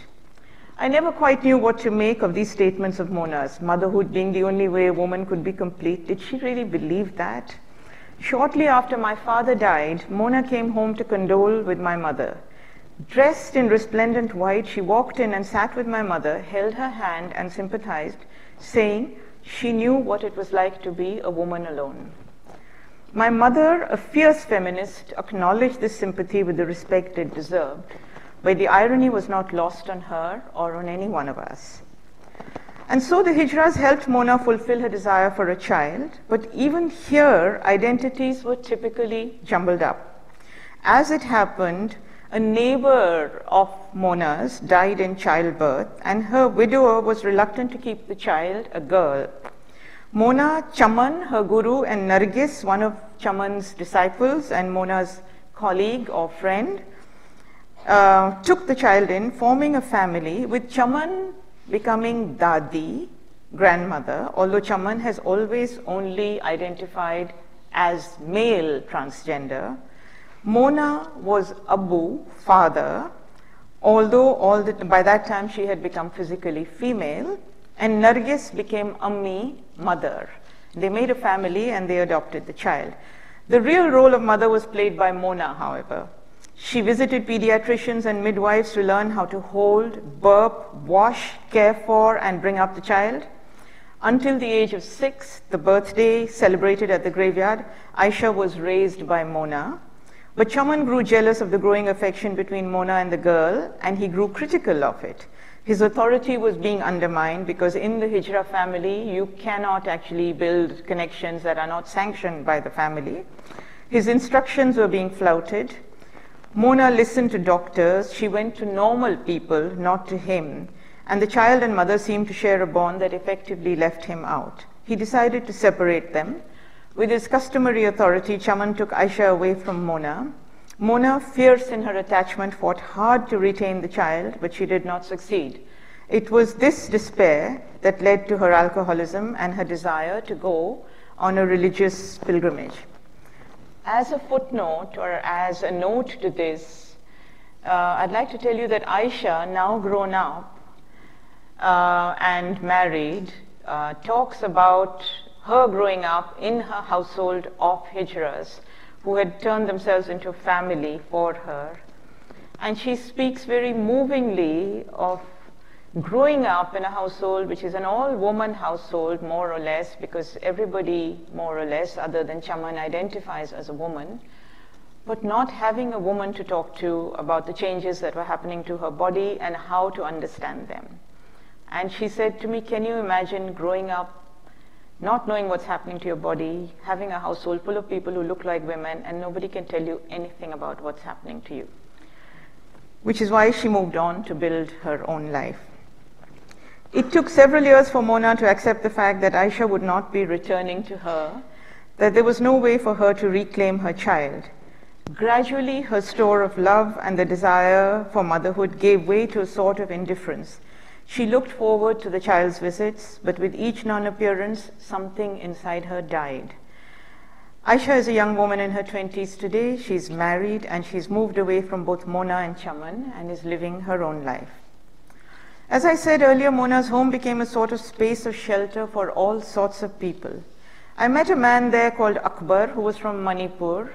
I never quite knew what to make of these statements of Mona's, motherhood being the only way a woman could be complete. Did she really believe that? Shortly after my father died, Mona came home to condole with my mother. Dressed in resplendent white, she walked in and sat with my mother, held her hand and sympathized, saying she knew what it was like to be a woman alone. My mother, a fierce feminist, acknowledged this sympathy with the respect it deserved, but the irony was not lost on her or on any one of us. And so the Hijras helped Mona fulfill her desire for a child, but even here, identities were typically jumbled up. As it happened, a neighbor of Mona's died in childbirth, and her widower was reluctant to keep the child, a girl. Mona, Chaman, her guru, and Nargis, one of Chaman's disciples and Mona's colleague or friend, Uh, took the child in, forming a family, with Chaman becoming Dadi, grandmother, although Chaman has always only identified as male transgender. Mona was Abu, father, although all the, by that time she had become physically female, and Nargis became Ammi, mother. They made a family and they adopted the child. The real role of mother was played by Mona, however. She visited pediatricians and midwives to learn how to hold, burp, wash, care for, and bring up the child. Until the age of six, the birthday celebrated at the graveyard, Aisha was raised by Mona. But Chaman grew jealous of the growing affection between Mona and the girl, and he grew critical of it. His authority was being undermined because in the Hijra family, you cannot actually build connections that are not sanctioned by the family. His instructions were being flouted. Mona listened to doctors, she went to normal people, not to him, and the child and mother seemed to share a bond that effectively left him out. He decided to separate them. With his customary authority, Chaman took Aisha away from Mona. Mona, fierce in her attachment, fought hard to retain the child, but she did not succeed. It was this despair that led to her alcoholism and her desire to go on a religious pilgrimage. As a footnote, or as a note to this, uh, I'd like to tell you that Aisha, now grown up uh, and married, uh, talks about her growing up in her household of Hijras who had turned themselves into family for her. And she speaks very movingly of growing up in a household which is an all-woman household, more or less, because everybody, more or less, other than Chaman, identifies as a woman, but not having a woman to talk to about the changes that were happening to her body and how to understand them. And she said to me, can you imagine growing up, not knowing what's happening to your body, having a household full of people who look like women, and nobody can tell you anything about what's happening to you? Which is why she moved on to build her own life. It took several years for Mona to accept the fact that Aisha would not be returning to her, that there was no way for her to reclaim her child. Gradually, her store of love and the desire for motherhood gave way to a sort of indifference. She looked forward to the child's visits, but with each non-appearance, something inside her died. Aisha is a young woman in her twenties today. She's married and she's moved away from both Mona and Chaman and is living her own life. As I said earlier, Mona's home became a sort of space of shelter for all sorts of people. I met a man there called Akbar, who was from Manipur,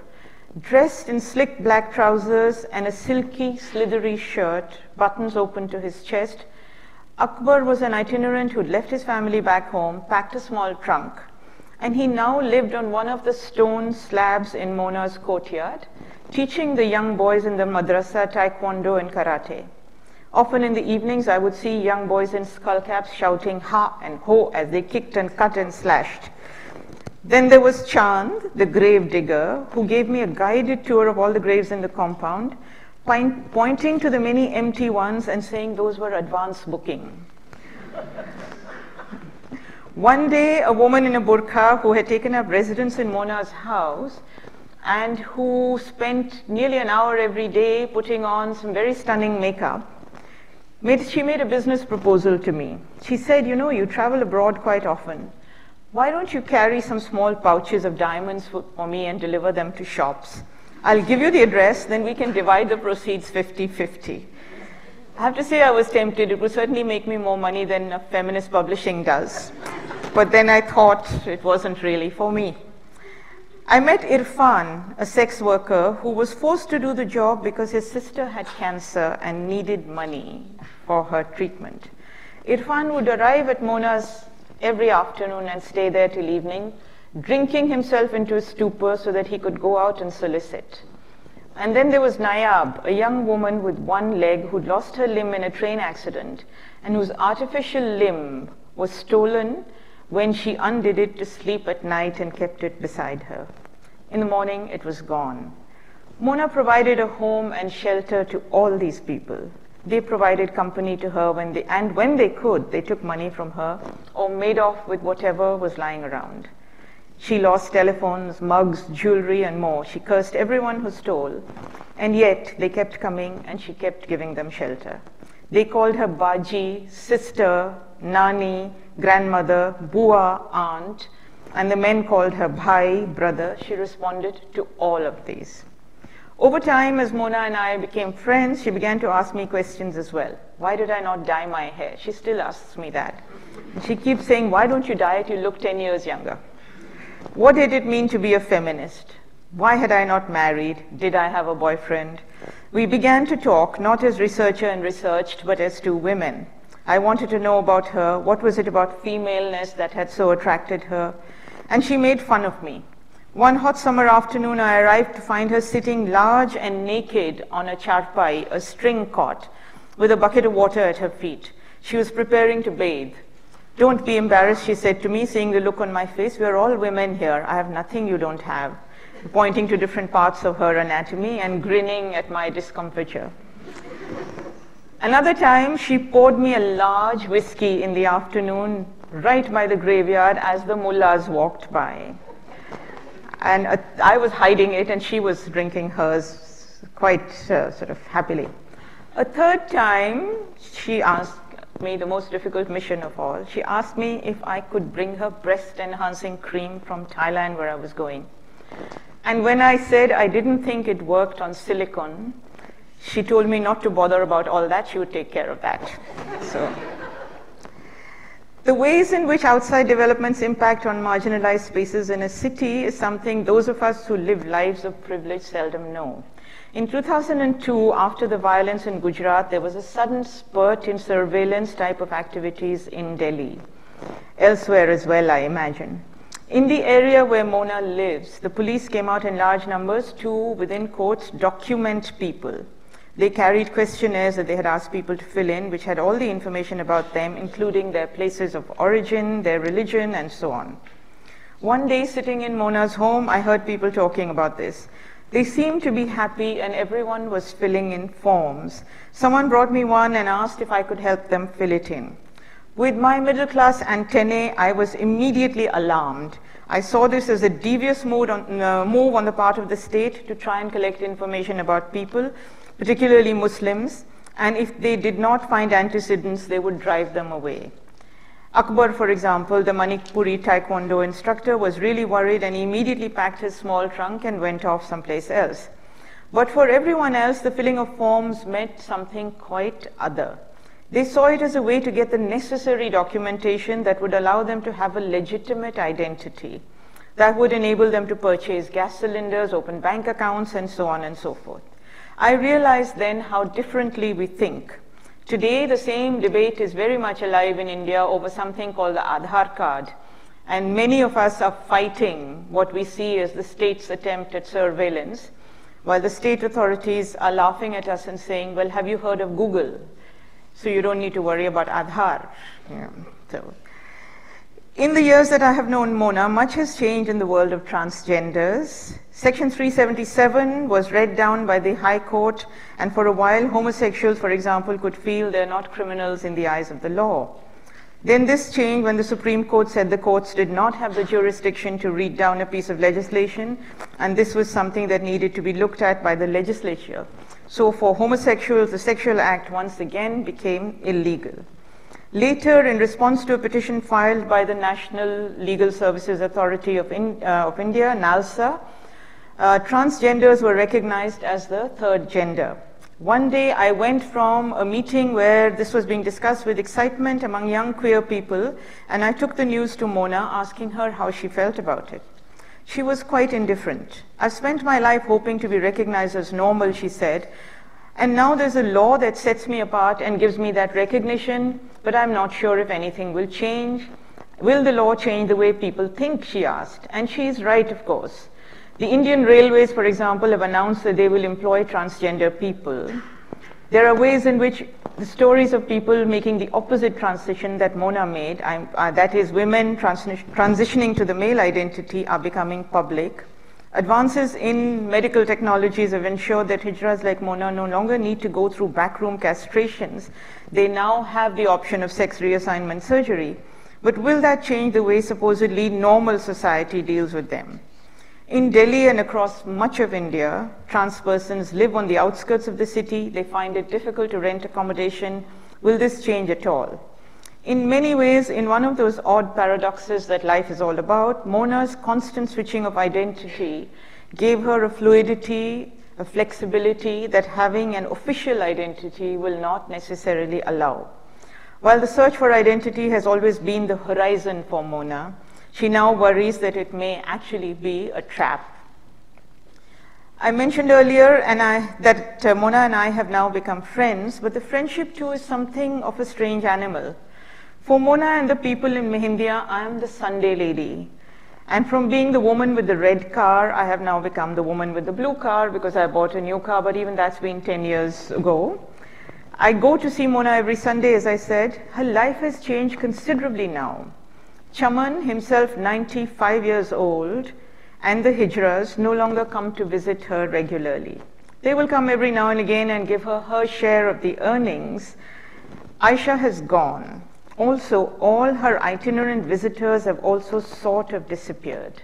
dressed in slick black trousers and a silky, slithery shirt, buttons open to his chest. Akbar was an itinerant who'd left his family back home, packed a small trunk, and he now lived on one of the stone slabs in Mona's courtyard, teaching the young boys in the madrasa Taekwondo and Karate. Often in the evenings, I would see young boys in skullcaps shouting ha and ho as they kicked and cut and slashed. Then there was Chand, the grave digger, who gave me a guided tour of all the graves in the compound, point, pointing to the many empty ones and saying those were advance booking. One day, a woman in a burqa who had taken up residence in Mona's house and who spent nearly an hour every day putting on some very stunning makeup, Made, she made a business proposal to me. She said, you know, you travel abroad quite often. Why don't you carry some small pouches of diamonds for, for me and deliver them to shops? I'll give you the address, then we can divide the proceeds fifty fifty. I have to say I was tempted. It would certainly make me more money than feminist publishing does. But then I thought it wasn't really for me. I met Irfan, a sex worker who was forced to do the job because his sister had cancer and needed money for her treatment. Irfan would arrive at Mona's every afternoon and stay there till evening, drinking himself into a stupor so that he could go out and solicit. And then there was Nayab, a young woman with one leg who'd lost her limb in a train accident and whose artificial limb was stolen when she undid it to sleep at night and kept it beside her. In the morning, it was gone. Mona provided a home and shelter to all these people. They provided company to her, when they, and when they could, they took money from her or made off with whatever was lying around. She lost telephones, mugs, jewelry, and more. She cursed everyone who stole, and yet they kept coming and she kept giving them shelter. They called her Baji, sister, Nani, grandmother, Bua, aunt, and the men called her Bhai, brother. She responded to all of these. Over time, as Mona and I became friends, she began to ask me questions as well. Why did I not dye my hair? She still asks me that. She keeps saying, why don't you dye it? You look ten years younger. What did it mean to be a feminist? Why had I not married? Did I have a boyfriend? We began to talk, not as researcher and researched, but as two women. I wanted to know about her. What was it about femaleness that had so attracted her? And she made fun of me. One hot summer afternoon, I arrived to find her sitting large and naked on a charpai, a string cot, with a bucket of water at her feet. She was preparing to bathe. Don't be embarrassed, she said to me, seeing the look on my face. We're all women here. I have nothing you don't have, pointing to different parts of her anatomy and grinning at my discomfiture. Another time, she poured me a large whiskey in the afternoon right by the graveyard as the mullahs walked by. And uh, I was hiding it and she was drinking hers quite uh, sort of happily. A third time, she asked me the most difficult mission of all. She asked me if I could bring her breast enhancing cream from Thailand where I was going. And when I said I didn't think it worked on silicone, She told me not to bother about all that. She would take care of that. So, the ways in which outside developments impact on marginalized spaces in a city is something those of us who live lives of privilege seldom know. In two thousand two, after the violence in Gujarat, there was a sudden spurt in surveillance type of activities in Delhi. Elsewhere as well, I imagine. In the area where Mona lives, the police came out in large numbers to, within quotes, document people. They carried questionnaires that they had asked people to fill in, which had all the information about them, including their places of origin, their religion, and so on. One day, sitting in Mona's home, I heard people talking about this. They seemed to be happy, and everyone was filling in forms. Someone brought me one and asked if I could help them fill it in. With my middle-class antennae, I was immediately alarmed. I saw this as a devious move on, uh, move on the part of the state to try and collect information about people, particularly Muslims, and if they did not find antecedents, they would drive them away. Akbar, for example, the Manipuri Taekwondo instructor, was really worried and immediately packed his small trunk and went off someplace else. But for everyone else, the filling of forms meant something quite other. They saw it as a way to get the necessary documentation that would allow them to have a legitimate identity, that would enable them to purchase gas cylinders, open bank accounts, and so on and so forth. I realized then how differently we think. Today, the same debate is very much alive in India over something called the Aadhaar card, and many of us are fighting what we see as the state's attempt at surveillance, while the state authorities are laughing at us and saying, well, have you heard of Google? So you don't need to worry about Aadhaar. Yeah, so. In the years that I have known Mona, much has changed in the world of transgenders. Section three seventy-seven was read down by the High Court, and for a while, homosexuals, for example, could feel they're not criminals in the eyes of the law. Then this changed when the Supreme Court said the courts did not have the jurisdiction to read down a piece of legislation, and this was something that needed to be looked at by the legislature. So for homosexuals, the Sexual Act once again became illegal. Later, in response to a petition filed by the National Legal Services Authority of, in, uh, of India, NALSA, uh, transgenders were recognized as the third gender. One day, I went from a meeting where this was being discussed with excitement among young queer people, and I took the news to Mona, asking her how she felt about it. She was quite indifferent. I've spent my life hoping to be recognized as normal, she said, and now there's a law that sets me apart and gives me that recognition, but I'm not sure if anything will change. Will the law change the way people think, she asked, and she's right, of course. The Indian Railways, for example, have announced that they will employ transgender people. There are ways in which the stories of people making the opposite transition that Mona made, I, uh, that is women trans transitioning to the male identity, are becoming public. Advances in medical technologies have ensured that Hijras like Mona no longer need to go through backroom castrations. They now have the option of sex reassignment surgery. But will that change the way supposedly normal society deals with them? In Delhi and across much of India, trans persons live on the outskirts of the city. They find it difficult to rent accommodation. Will this change at all? In many ways, in one of those odd paradoxes that life is all about, Mona's constant switching of identity gave her a fluidity, a flexibility that having an official identity will not necessarily allow. While the search for identity has always been the horizon for Mona, she now worries that it may actually be a trap. I mentioned earlier and I, that uh, Mona and I have now become friends, but the friendship too is something of a strange animal. For Mona and the people in Mehendian, I am the Sunday lady. And from being the woman with the red car, I have now become the woman with the blue car because I bought a new car, but even that's been ten years ago. I go to see Mona every Sunday, as I said. Her life has changed considerably now. Chaman, himself ninety-five years old, and the Hijras no longer come to visit her regularly. They will come every now and again and give her her share of the earnings. Aisha has gone. Also, all her itinerant visitors have also sort of disappeared.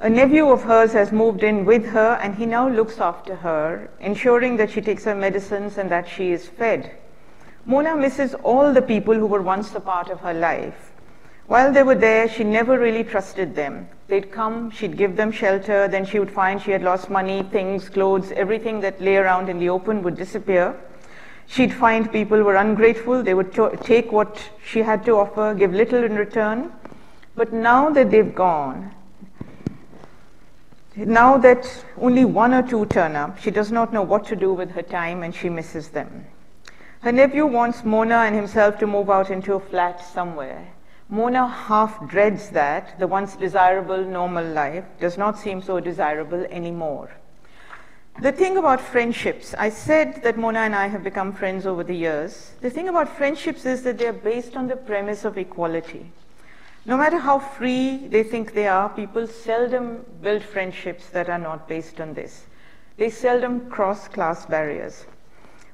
A nephew of hers has moved in with her, and he now looks after her, ensuring that she takes her medicines and that she is fed. Mona misses all the people who were once a part of her life. While they were there, she never really trusted them. They'd come, she'd give them shelter, then she would find she had lost money, things, clothes, everything that lay around in the open would disappear. She'd find people were ungrateful, they would take what she had to offer, give little in return. But now that they've gone, now that only one or two turn up, she does not know what to do with her time and she misses them. Her nephew wants Mona and himself to move out into a flat somewhere. Mona half dreads that the once desirable normal life does not seem so desirable anymore. The thing about friendships, I said that Mona and I have become friends over the years. The thing about friendships is that they are based on the premise of equality. No matter how free they think they are, people seldom build friendships that are not based on this. They seldom cross class barriers.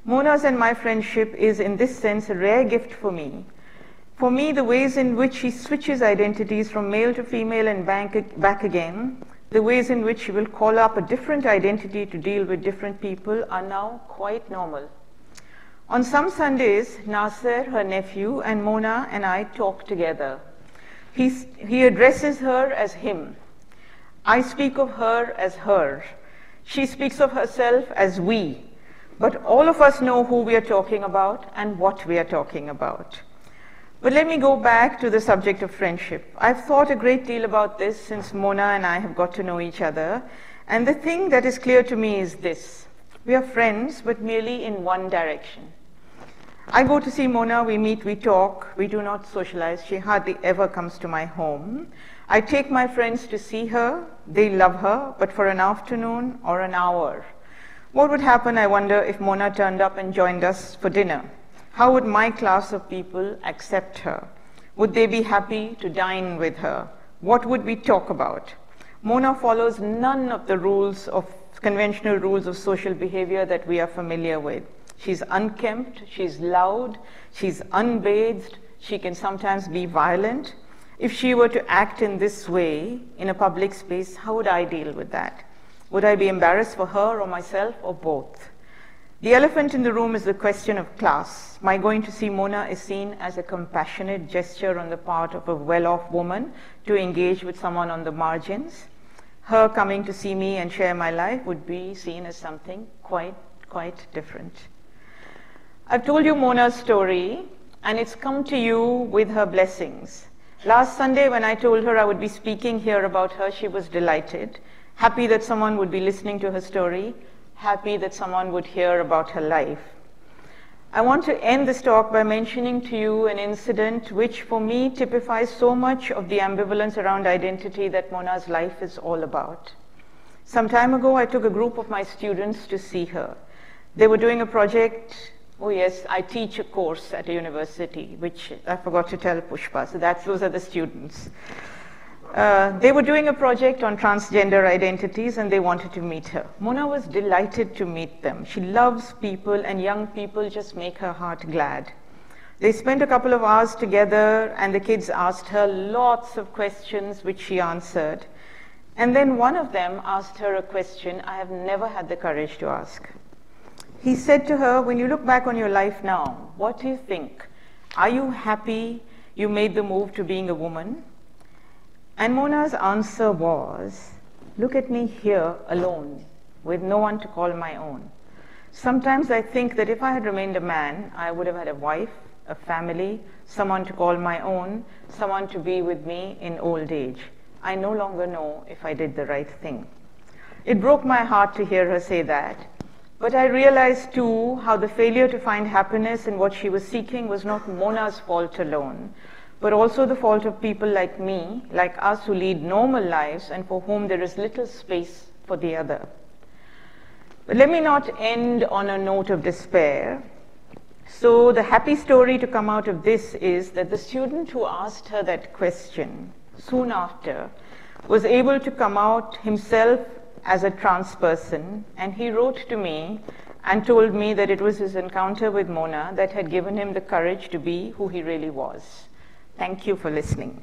Mona's and my friendship is in this sense a rare gift for me. For me, the ways in which she switches identities from male to female and back again, the ways in which she will call up a different identity to deal with different people are now quite normal. On some Sundays, Nasser, her nephew, and Mona and I talk together. He, he addresses her as him. I speak of her as her. She speaks of herself as we. But all of us know who we are talking about and what we are talking about. But let me go back to the subject of friendship. I've thought a great deal about this since Mona and I have got to know each other. And the thing that is clear to me is this. We are friends, but merely in one direction. I go to see Mona, we meet, we talk, we do not socialize. She hardly ever comes to my home. I take my friends to see her. They love her, but for an afternoon or an hour. What would happen, I wonder, if Mona turned up and joined us for dinner? How would my class of people accept her? Would they be happy to dine with her? What would we talk about? Mona follows none of the rules of conventional rules of social behavior that we are familiar with. She's unkempt, she's loud, she's unbathed, she can sometimes be violent. If she were to act in this way in a public space, how would I deal with that? Would I be embarrassed for her or myself or both? The elephant in the room is the question of class. My going to see Mona is seen as a compassionate gesture on the part of a well-off woman to engage with someone on the margins. Her coming to see me and share my life would be seen as something quite, quite different. I've told you Mona's story, and it's come to you with her blessings. Last Sunday, when I told her I would be speaking here about her, she was delighted, happy that someone would be listening to her story, happy that someone would hear about her life. I want to end this talk by mentioning to you an incident which for me typifies so much of the ambivalence around identity that Mona's life is all about. Some time ago, I took a group of my students to see her. They were doing a project, oh yes, I teach a course at a university, which I forgot to tell Pushpa, so that's, those are the students. Uh, they were doing a project on transgender identities and they wanted to meet her. Mona was delighted to meet them. She loves people and young people just make her heart glad. They spent a couple of hours together and the kids asked her lots of questions which she answered. And then one of them asked her a question I have never had the courage to ask. He said to her, when you look back on your life now, what do you think? Are you happy you made the move to being a woman? And Mona's answer was, look at me here alone, with no one to call my own. Sometimes I think that if I had remained a man, I would have had a wife, a family, someone to call my own, someone to be with me in old age. I no longer know if I did the right thing. It broke my heart to hear her say that, but I realized too how the failure to find happiness in what she was seeking was not Mona's fault alone, but also the fault of people like me, like us who lead normal lives and for whom there is little space for the other. But let me not end on a note of despair. So the happy story to come out of this is that the student who asked her that question soon after was able to come out himself as a trans person, and he wrote to me and told me that it was his encounter with Mona that had given him the courage to be who he really was. Thank you for listening.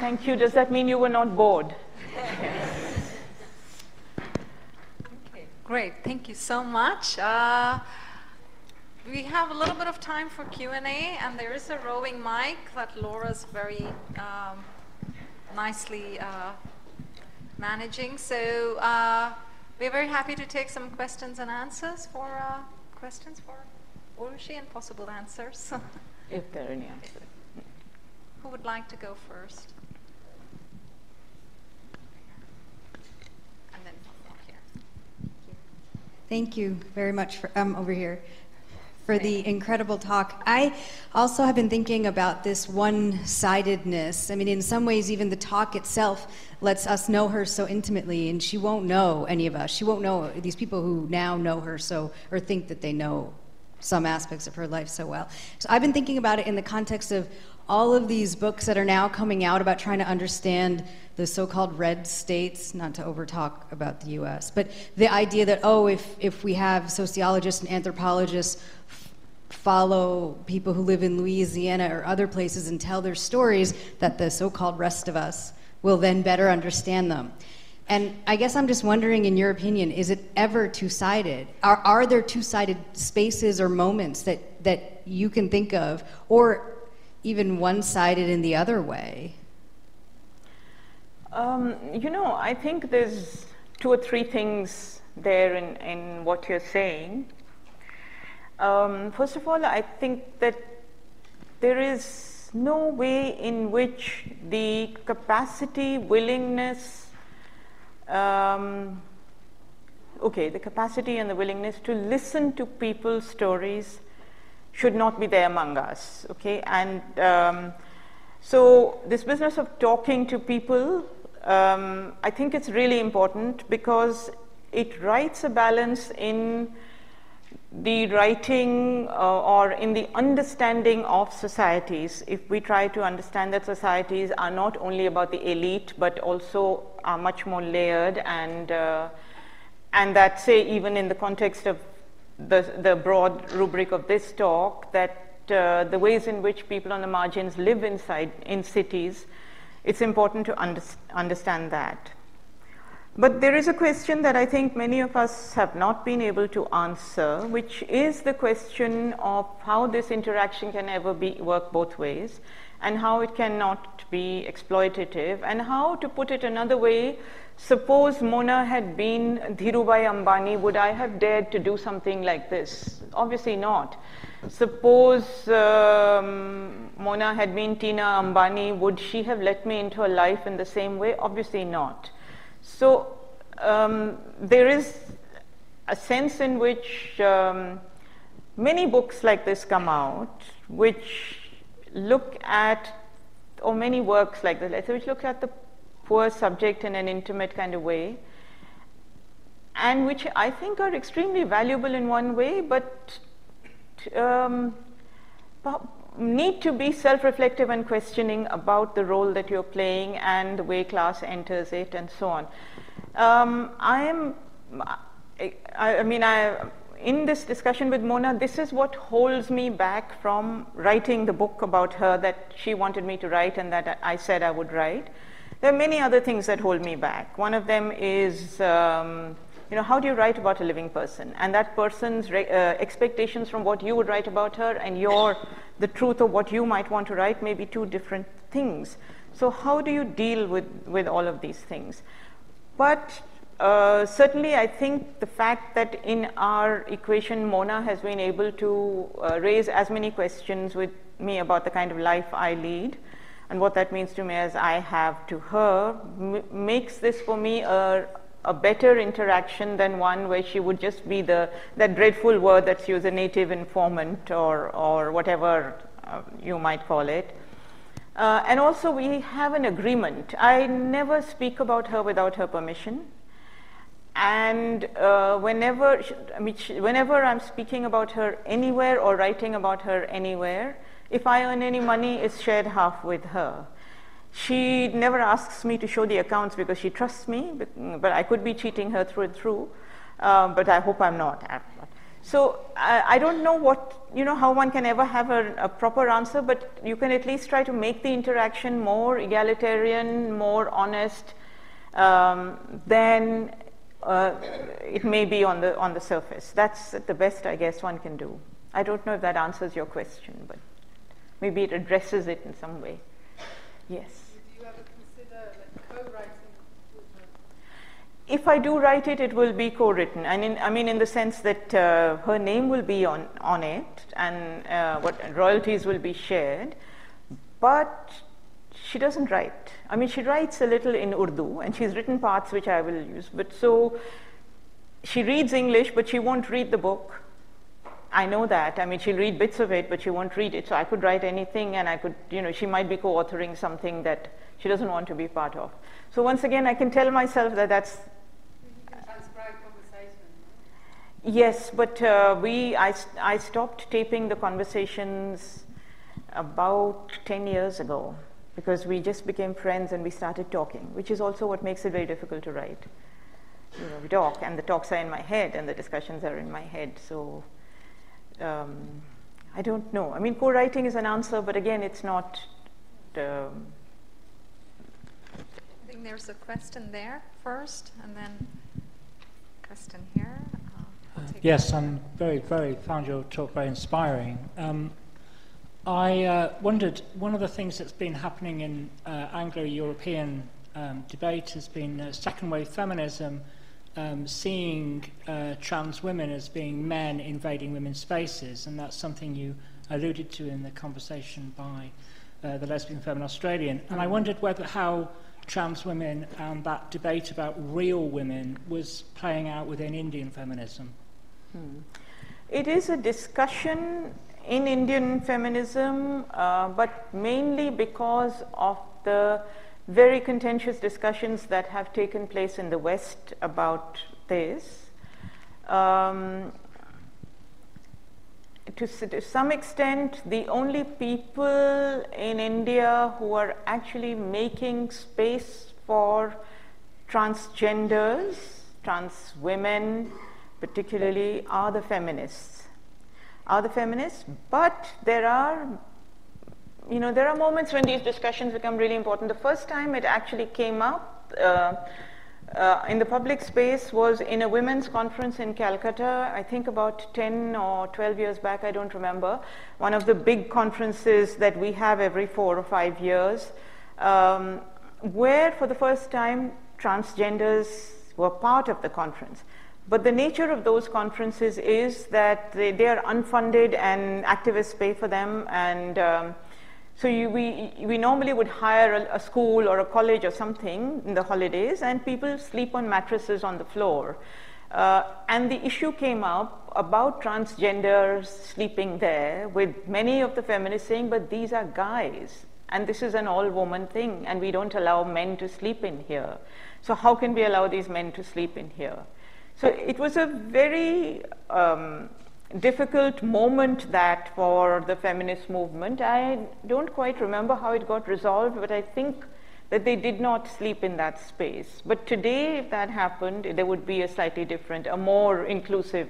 Thank you. Does that mean you were not bored? Okay, great. Thank you so much. Uh, we have a little bit of time for Q and A, and there is a roving mic that Laura's very um, nicely uh, managing. So uh, we're very happy to take some questions and answers for uh, questions for Urvashi and possible answers. If there are any answers. Who would like to go first? And then here. Thank you very much for um, over here for the incredible talk. I also have been thinking about this one-sidedness. I mean, in some ways, even the talk itself lets us know her so intimately, and she won't know any of us. She won't know these people who now know her so, or think that they know some aspects of her life so well. So I've been thinking about it in the context of all of these books that are now coming out about trying to understand the so-called red states, not to overtalk about the U S, but the idea that, oh, if, if we have sociologists and anthropologists f follow people who live in Louisiana or other places and tell their stories, that the so-called rest of us will then better understand them. And I guess I'm just wondering, in your opinion, is it ever two-sided? Are, are there two-sided spaces or moments that, that you can think of, or even one-sided in the other way? Um, you know, I think there's two or three things there in, in what you're saying. Um, first of all, I think that there is no way in which the capacity, willingness, Um, okay, the capacity and the willingness to listen to people's stories should not be there among us, okay? And um, so this business of talking to people, um, I think it's really important because it writes a balance in the writing uh, or in the understanding of societies. If we try to understand that societies are not only about the elite, but also are much more layered, and uh, and that, say, even in the context of the, the broad rubric of this talk, that uh, the ways in which people on the margins live inside in cities, it's important to under understand that. But there is a question that I think many of us have not been able to answer, which is the question of how this interaction can ever be work both ways, and how it cannot be exploitative, and how, to put it another way, suppose Mona had been Dhirubhai Ambani, would I have dared to do something like this? Obviously not. Suppose um, Mona had been Tina Ambani, would she have let me into her life in the same way? Obviously not. So um, there is a sense in which um, many books like this come out, which look at, or many works like this, which look at the poor subject in an intimate kind of way, and which I think are extremely valuable in one way, but um, need to be self-reflective and questioning about the role that you're playing and the way class enters it and so on. Um, I am, I, I mean, I, in this discussion with Mona, this is what holds me back from writing the book about her that she wanted me to write and that I said I would write. There are many other things that hold me back. One of them is, um, you know, how do you write about a living person? And that person's re uh, expectations from what you would write about her and your, the truth of what you might want to write may be two different things. So how do you deal with, with all of these things? But Uh, certainly, I think the fact that in our equation, Mona has been able to uh, raise as many questions with me about the kind of life I lead and what that means to me as I have to her, m makes this for me a, a better interaction than one where she would just be the, that dreadful word that she was a native informant or, or whatever uh, you might call it. Uh, and also, we have an agreement. I never speak about her without her permission. And uh, whenever, she, I mean, she, whenever I'm speaking about her anywhere or writing about her anywhere, if I earn any money, it's shared half with her. She never asks me to show the accounts because she trusts me, but, but I could be cheating her through and through, uh, but I hope I'm not. So I, I don't know what, you know, how one can ever have a, a proper answer, but you can at least try to make the interaction more egalitarian, more honest um, than uh, it may be on the on the surface. That's the best, I guess, one can do. I don't know if that answers your question, but maybe it addresses it in some way. Yes. Do you ever consider like, co-writing? If I do write it, it will be co-written. I mean, I mean, in the sense that uh, her name will be on on it, and uh, what royalties will be shared. But she doesn't write. I mean, she writes a little in Urdu, and she's written parts which I will use. But so she reads English, but she won't read the book. I know that. I mean, she'll read bits of it, but she won't read it. So I could write anything, and I could, you know, she might be co-authoring something that she doesn't want to be part of. So once again, I can tell myself that that's. You can transcribe conversation. Yes, but uh, we, I, I stopped taping the conversations about ten years ago because we just became friends and we started talking, which is also what makes it very difficult to write. You know, we talk, and the talks are in my head, and the discussions are in my head. So. Um, I don't know. I mean, co-writing is an answer, but again, it's not. Um, I think there's a question there first, and then a question here. Uh, yes, I'm very, very found your talk very inspiring. Um, I uh, wondered, one of the things that's been happening in uh, Anglo-European um, debate has been uh, second-wave feminism. Um, seeing uh, trans women as being men invading women's spaces, and that's something you alluded to in the conversation by uh, the lesbian Feminine Australian. And I wondered whether how trans women and that debate about real women was playing out within Indian feminism. Hmm. It is a discussion in Indian feminism, uh, but mainly because of the very contentious discussions that have taken place in the West about this. Um, to, to some extent, the only people in India who are actually making space for transgenders, trans women particularly, are the feminists. Are the feminists, but there are You know, there are moments when these discussions become really important. The first time it actually came up uh, uh, in the public space was in a women's conference in Calcutta, I think about ten or twelve years back, I don't remember. One of the big conferences that we have every four or five years, um, where for the first time transgenders were part of the conference. But the nature of those conferences is that they, they are unfunded and activists pay for them, and um, So you, we, we normally would hire a, a school or a college or something in the holidays, and people sleep on mattresses on the floor. Uh, and the issue came up about transgenders sleeping there, with many of the feminists saying, but these are guys, and this is an all-woman thing, and we don't allow men to sleep in here. So how can we allow these men to sleep in here? So it was a very um, difficult moment that for the feminist movement. I don't quite remember how it got resolved, but I think that they did not sleep in that space. But today, if that happened, there would be a slightly different, a more inclusive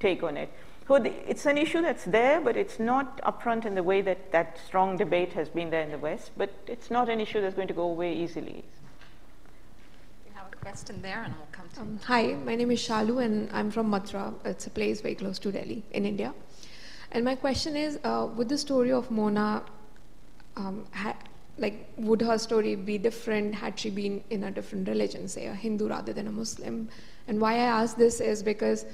take on it. So the, it's an issue that's there, but it's not upfront in the way that that strong debate has been there in the West, but it's not an issue that's going to go away easily. Question there, and I'll come to um, Hi, my name is Shalu, and I'm from Mathura. It's a place very close to Delhi in India. And my question is, uh, would the story of Mona, um, ha like, would her story be different had she been in a different religion, say a Hindu rather than a Muslim? And why I ask this is because,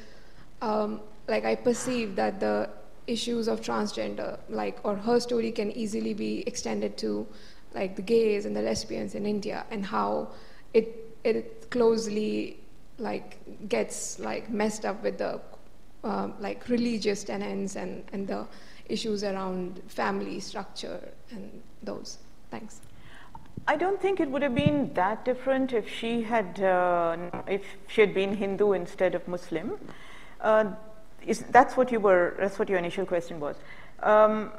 um, like, I perceive that the issues of transgender, like, or her story can easily be extended to, like, the gays and the lesbians in India, and how it it closely like gets like messed up with the um, like religious tenets and, and the issues around family structure and those. Thanks. I don't think it would have been that different if she had uh, if she had been Hindu instead of Muslim. Uh, is, that's what you were. That's what your initial question was. Um,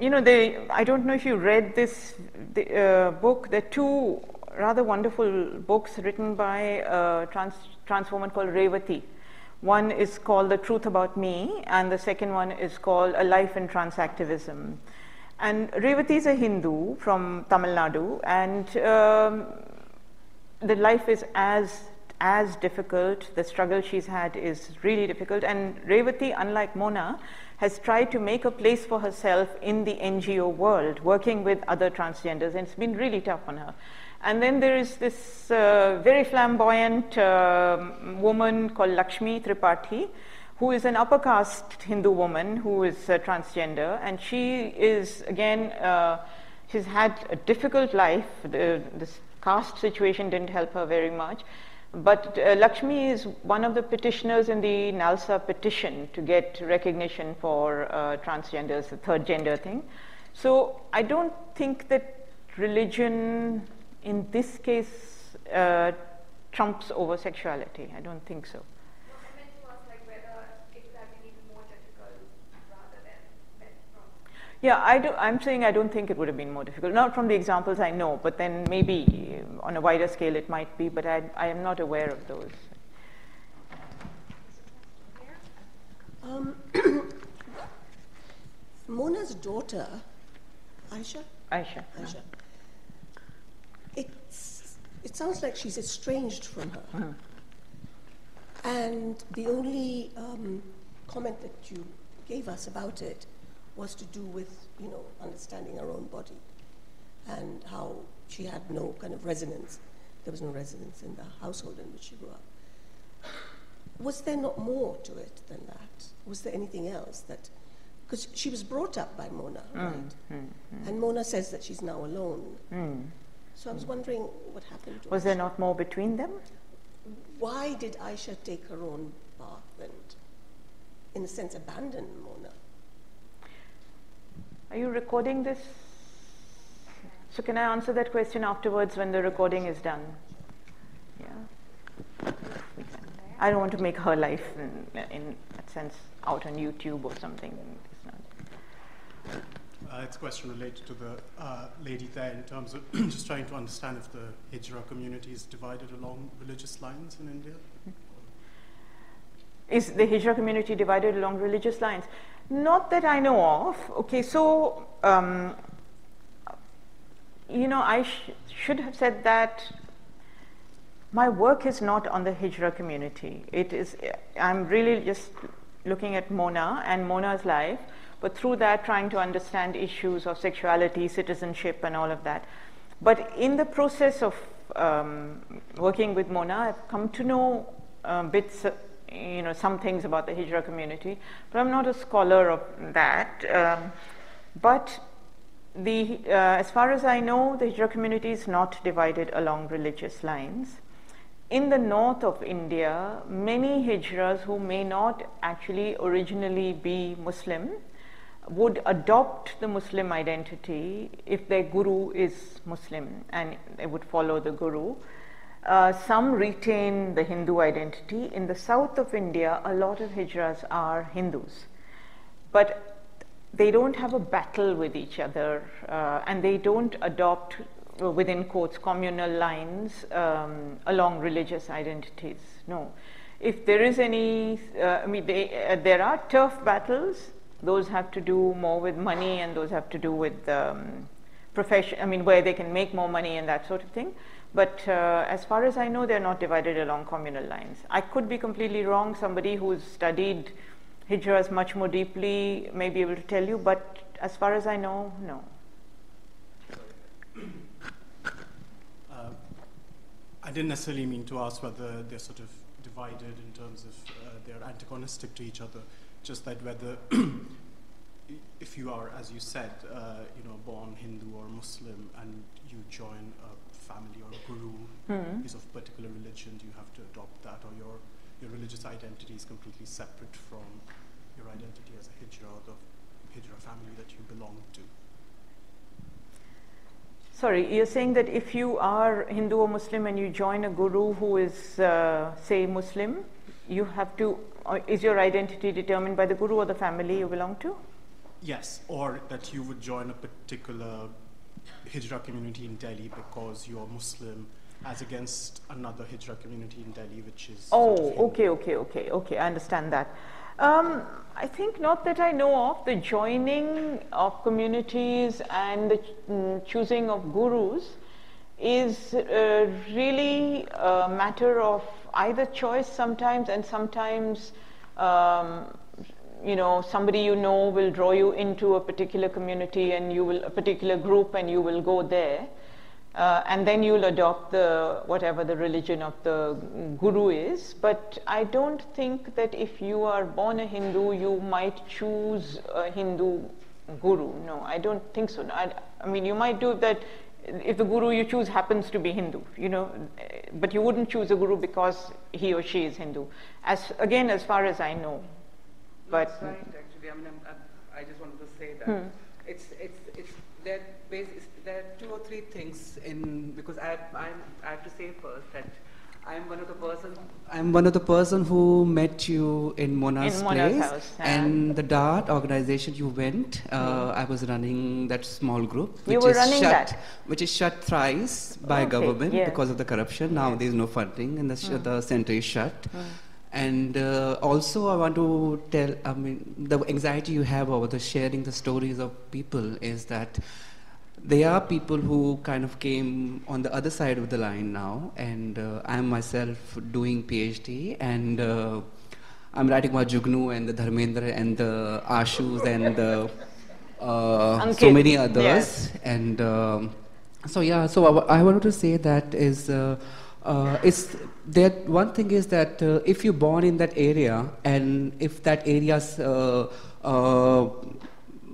you know, they. I don't know if you read this the, uh, book. The two. rather wonderful books written by a trans, trans woman called Revathi. One is called The Truth About Me, and the second one is called A Life in Transactivism. And Revathi is a Hindu from Tamil Nadu, and um, the life is as as difficult. The struggle she's had is really difficult, and Revathi, unlike Mona, has tried to make a place for herself in the N G O world, working with other transgenders, and it's been really tough on her. And then there is this uh, very flamboyant uh, woman called Lakshmi Tripathi, who is an upper caste Hindu woman who is uh, transgender, and she is again, uh, she's had a difficult life. The, this caste situation didn't help her very much. But uh, Lakshmi is one of the petitioners in the NALSA petition to get recognition for uh, transgenders, the third gender thing. So I don't think that religion in this case uh, trumps over sexuality. I don't think so. No, I meant to ask, like, whether it's actually more difficult rather than less from. Yeah, I do, I'm saying I don't think it would have been more difficult. Not from the examples I know, but then maybe on a wider scale it might be, but I, I am not aware of those. Um, Mona's daughter, Aisha? Aisha. Aisha. It's, it sounds like she's estranged from her. Mm-hmm. And the only um, comment that you gave us about it was to do with, you know, understanding her own body and how she had no kind of resonance. There was no resonance in the household in which she grew up. Was there not more to it than that? Was there anything else that, because she was brought up by Mona, mm, right? Mm, mm. And Mona says that she's now alone. Mm. So I was wondering what happened to Was Aisha. There not more between them? Why did Aisha take her own path and, in a sense, abandon Mona? Are you recording this? So can I answer that question afterwards when the recording is done? Yeah. I don't want to make her life, in, in that sense, out on YouTube or something. It's not. Uh, it's a question related to the uh, lady there in terms of just trying to understand if the Hijra community is divided along religious lines in India. Is the Hijra community divided along religious lines? Not that I know of. Okay, so. Um, You know, I sh should have said that my work is not on the Hijra community. It is, I'm really just looking at Mona and Mona's life, but through that trying to understand issues of sexuality, citizenship and all of that. But in the process of um, working with Mona, I've come to know uh, bits, uh, you know, some things about the Hijra community, but I'm not a scholar of that. Um, but The, uh, as far as I know, the Hijra community is not divided along religious lines. In the north of India, many Hijras who may not actually originally be Muslim would adopt the Muslim identity if their guru is Muslim, and they would follow the guru. Uh, some retain the Hindu identity. In the south of India, a lot of Hijras are Hindus. But they don't have a battle with each other, uh, and they don't adopt, uh, within quotes, communal lines um, along religious identities. No. If there is any, uh, I mean, they, uh, there are turf battles. Those have to do more with money, and those have to do with um, profession, I mean, where they can make more money and that sort of thing. But uh, as far as I know, they're not divided along communal lines. I could be completely wrong. Somebody who's studied Hijras much more deeply may be able to tell you, but as far as I know, no. Uh, I didn't necessarily mean to ask whether they're sort of divided in terms of uh, they're antagonistic to each other, just that whether if you are, as you said, uh, you know, born Hindu or Muslim and you join a family or a guru mm-hmm. who's of particular religion, do you have to adopt that, or your your religious identity is completely separate from your identity as a Hijra or the Hijra family that you belong to? Sorry, you're saying that if you are Hindu or Muslim and you join a guru who is, uh, say, Muslim, you have to, uh, is your identity determined by the guru or the family you belong to? Yes, or that you would join a particular Hijra community in Delhi because you're Muslim as against another Hijra community in Delhi, which is... Oh, sort of okay, okay, okay, okay. I understand that. Um, I think, not that I know of, the joining of communities and the ch mm, choosing of gurus is uh, really a matter of either choice sometimes, and sometimes, um, you know, somebody you know will draw you into a particular community and you will, a particular group, and you will go there. Uh, and then you'll adopt the, whatever the religion of the guru is. But I don't think that if you are born a Hindu, you might choose a Hindu guru. No, I don't think so. I, I mean, you might do that if the guru you choose happens to be Hindu, you know, but you wouldn't choose a guru because he or she is Hindu. As, again, as far as I know. But no, that's right, actually. I mean, I'm, I'm, I just wanted to say that. Hmm. It's, it's, it's, that base, there are two or three things in, because I, I'm, I have to say first that I'm one of the person I'm one of the person who met you in Mona's, in Mona's place house, yeah. And the Dart organization you went. Uh, mm. I was running that small group, which you were is running shut, that. which is shut thrice by okay. government yes. because of the corruption. Now yes. there is no funding, and the, mm. the center is shut. Mm. And uh, also, I want to tell. I mean, the anxiety you have over the sharing the stories of people is that. There are people who kind of came on the other side of the line now, and uh, I am myself doing PhD, and uh, I'm writing about Jugnu and the Dharmendra and the Ashus and the, uh, so many others. Yes. And um, so yeah, so I, I wanted to say that is uh, uh, it's that one thing is that uh, if you're born in that area and if that area's uh, uh,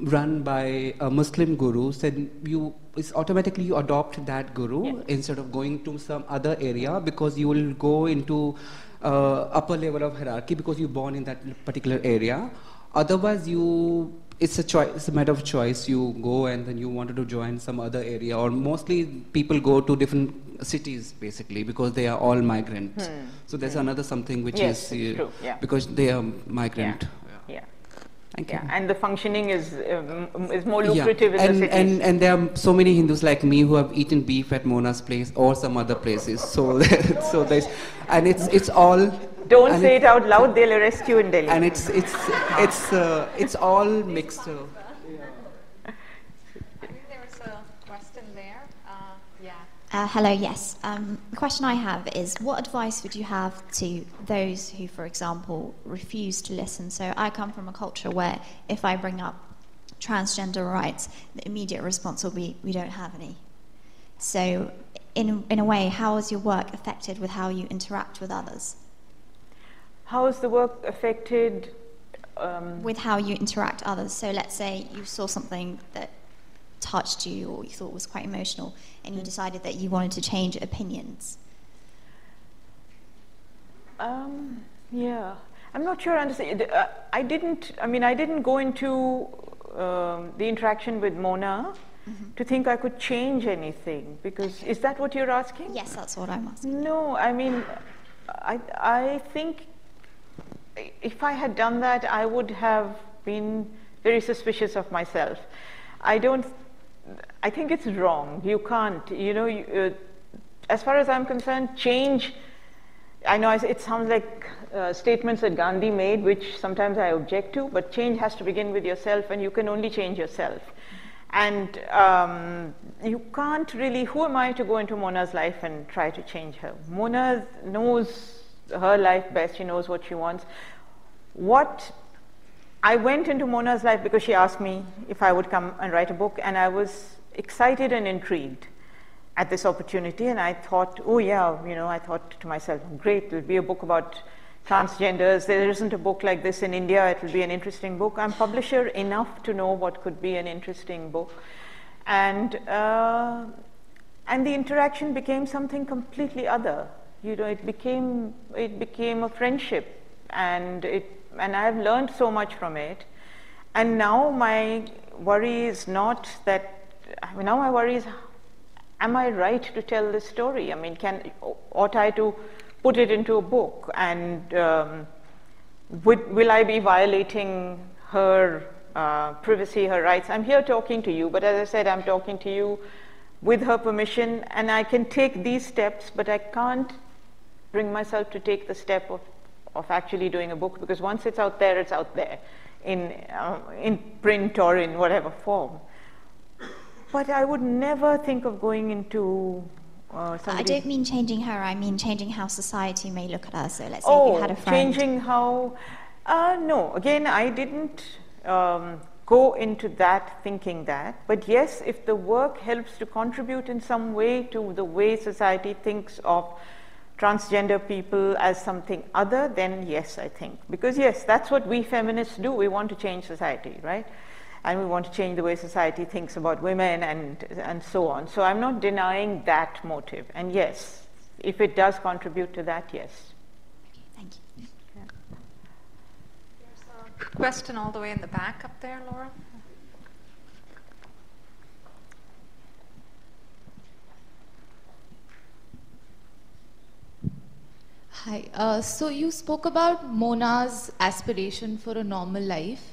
run by a Muslim guru, then you it's automatically you adopt that guru yeah. instead of going to some other area, because you will go into uh, upper level of hierarchy because you're born in that particular area. Otherwise, you it's a choice, it's a matter of choice. You go and then you wanted to join some other area, or mostly people go to different cities basically because they are all migrants. Hmm. So there's hmm. another something which yes, is uh, true. Yeah. because they are migrant. Yeah. Yeah, and the functioning is um, is more lucrative yeah. in and, the cities. And, and there are so many Hindus like me who have eaten beef at Mona's place or some other places. So so there's, and it's it's all. Don't say it, it out loud; they'll arrest you in Delhi. And it's it's it's uh, it's all mixed. Uh, yeah. I think there was a question there. Uh, yeah. Uh, hello. Yes. Um, the question I have is: what advice would you have to those who, for example, refuse to listen? So I come from a culture where, if I bring up transgender rights, the immediate response will be, "We don't have any." So, in in a way, how is your work affected with how you interact with others? How is the work affected um... with how you interact with others? So, let's say you saw something that touched you or you thought was quite emotional, and you decided that you wanted to change opinions? Um, yeah, I'm not sure I understand. Uh, I didn't, I mean, I didn't go into um, the interaction with Mona mm-hmm. to think I could change anything, because, is that what you're asking? Yes, that's what I'm asking. No, I mean, I, I think if I had done that, I would have been very suspicious of myself. I don't I think it's wrong. You can't, you know, you, uh, as far as I'm concerned, change, I know it sounds like uh, statements that Gandhi made, which sometimes I object to, but change has to begin with yourself, and you can only change yourself. And um, you can't really, who am I to go into Mona's life and try to change her? Mona knows her life best, she knows what she wants. What I went into Mona's life because she asked me if I would come and write a book, and I was excited and intrigued at this opportunity, and I thought, oh yeah, you know, I thought to myself, great, it will be a book about transgenders, there isn't a book like this in India, it will be an interesting book. I'm publisher enough to know what could be an interesting book. And, uh, and the interaction became something completely other. You know, it became, it became a friendship, and it and I've learned so much from it. And now my worry is not that, I mean, now my worry is, am I right to tell this story? I mean, can, ought I to put it into a book? And um, would, will I be violating her uh, privacy, her rights? I'm here talking to you, but as I said, I'm talking to you with her permission, and I can take these steps, but I can't bring myself to take the step of, of actually doing a book, because once it's out there, it's out there in, uh, in print or in whatever form. But I would never think of going into uh, I don't mean changing her, I mean changing how society may look at her. So let's say oh, if you had a friend. Changing how, uh, no, again, I didn't um, go into that thinking that, but yes, if the work helps to contribute in some way to the way society thinks of transgender people as something other, then yes, I think. Because yes, that's what we feminists do. We want to change society, right? And we want to change the way society thinks about women and, and so on. So I'm not denying that motive. And yes, if it does contribute to that, yes. Okay, thank you. Yeah. There's a question all the way in the back up there, Laura. Hi. Uh, so you spoke about Mona's aspiration for a normal life.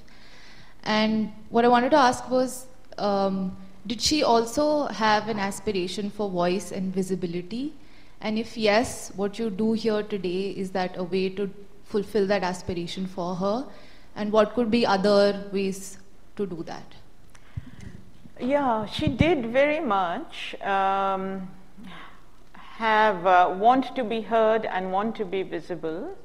And what I wanted to ask was, um, did she also have an aspiration for voice and visibility? And if yes, what you do here today, is that a way to fulfill that aspiration for her? And what could be other ways to do that? Yeah, she did very much um, have uh, want to be heard and want to be visible.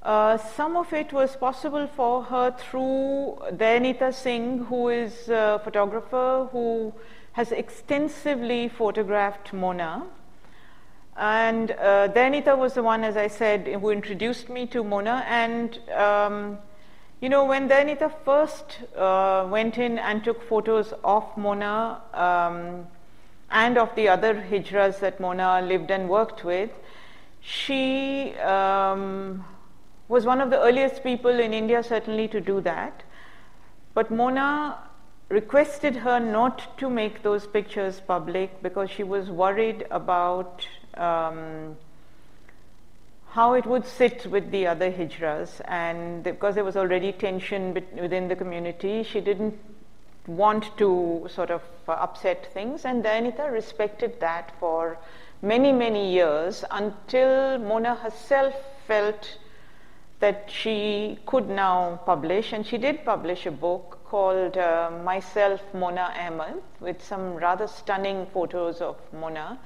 Uh, some of it was possible for her through Dayanita Singh, who is a photographer who has extensively photographed Mona. And uh, Dayanita was the one, as I said, who introduced me to Mona. And, um, you know, when Dayanita first uh, went in and took photos of Mona um, and of the other Hijras that Mona lived and worked with, she um, was one of the earliest people in India certainly to do that. But Mona requested her not to make those pictures public because she was worried about um, how it would sit with the other Hijras. And because there was already tension within the community, she didn't want to sort of upset things. And Dayanita respected that for many, many years until Mona herself felt that she could now publish, and she did publish a book called uh, Myself, Mona Ahmed, with some rather stunning photos of Mona.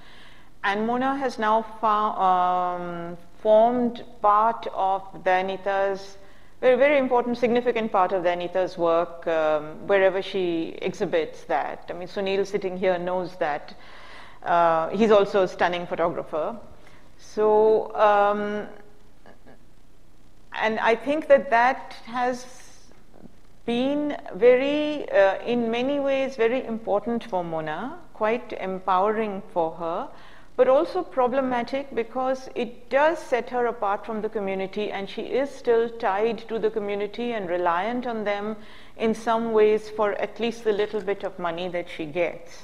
And Mona has now um, formed part of Dayanita's, very, very important, significant part of Dayanita's work, um, wherever she exhibits that. I mean, Sunil sitting here knows that. Uh, he's also a stunning photographer. So, um, and I think that that has been very, uh, in many ways, very important for Mona, quite empowering for her, but also problematic because it does set her apart from the community, and she is still tied to the community and reliant on them in some ways for at least the little bit of money that she gets.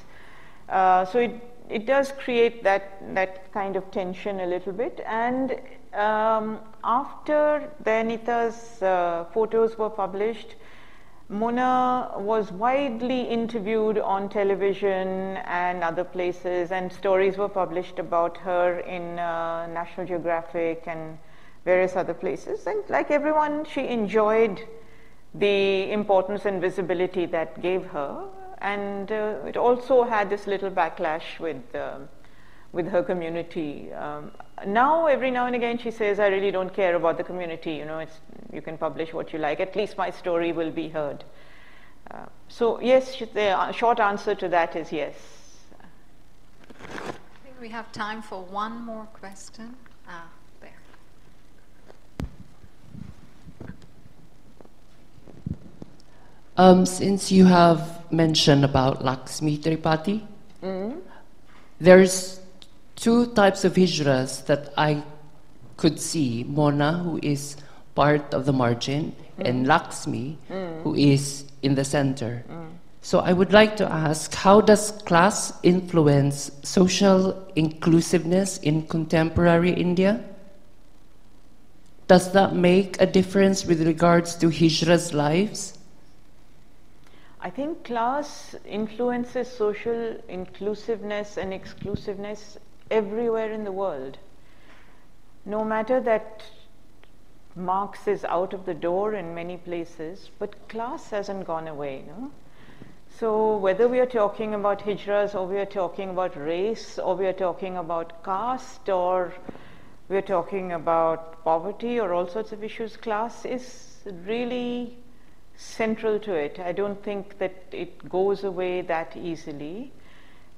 Uh, so it, it does create that, that kind of tension a little bit. And Um, after Dayanita's uh, photos were published, Mona was widely interviewed on television and other places, and stories were published about her in uh, National Geographic and various other places. And like everyone, she enjoyed the importance and visibility that gave her, and uh, it also had this little backlash with uh, with her community. Um, now every now and again she says, I really don't care about the community, you know, it's, you can publish what you like, at least my story will be heard. Uh, so yes, the short answer to that is yes. I think we have time for one more question. Ah, there. Um, since you have mentioned about Lakshmi Tripathi, mm-hmm. there's two types of Hijras that I could see. Mona, who is part of the margin, mm. and Lakshmi, mm. who is in the center. Mm. So I would like to ask, how does class influence social inclusiveness in contemporary India? Does that make a difference with regards to Hijras' lives? I think class influences social inclusiveness and exclusiveness everywhere in the world. No matter that Marx is out of the door in many places, but class hasn't gone away, no? So whether we are talking about hijras, or we are talking about race, or we are talking about caste, or we are talking about poverty or all sorts of issues, class is really central to it. I don't think that it goes away that easily.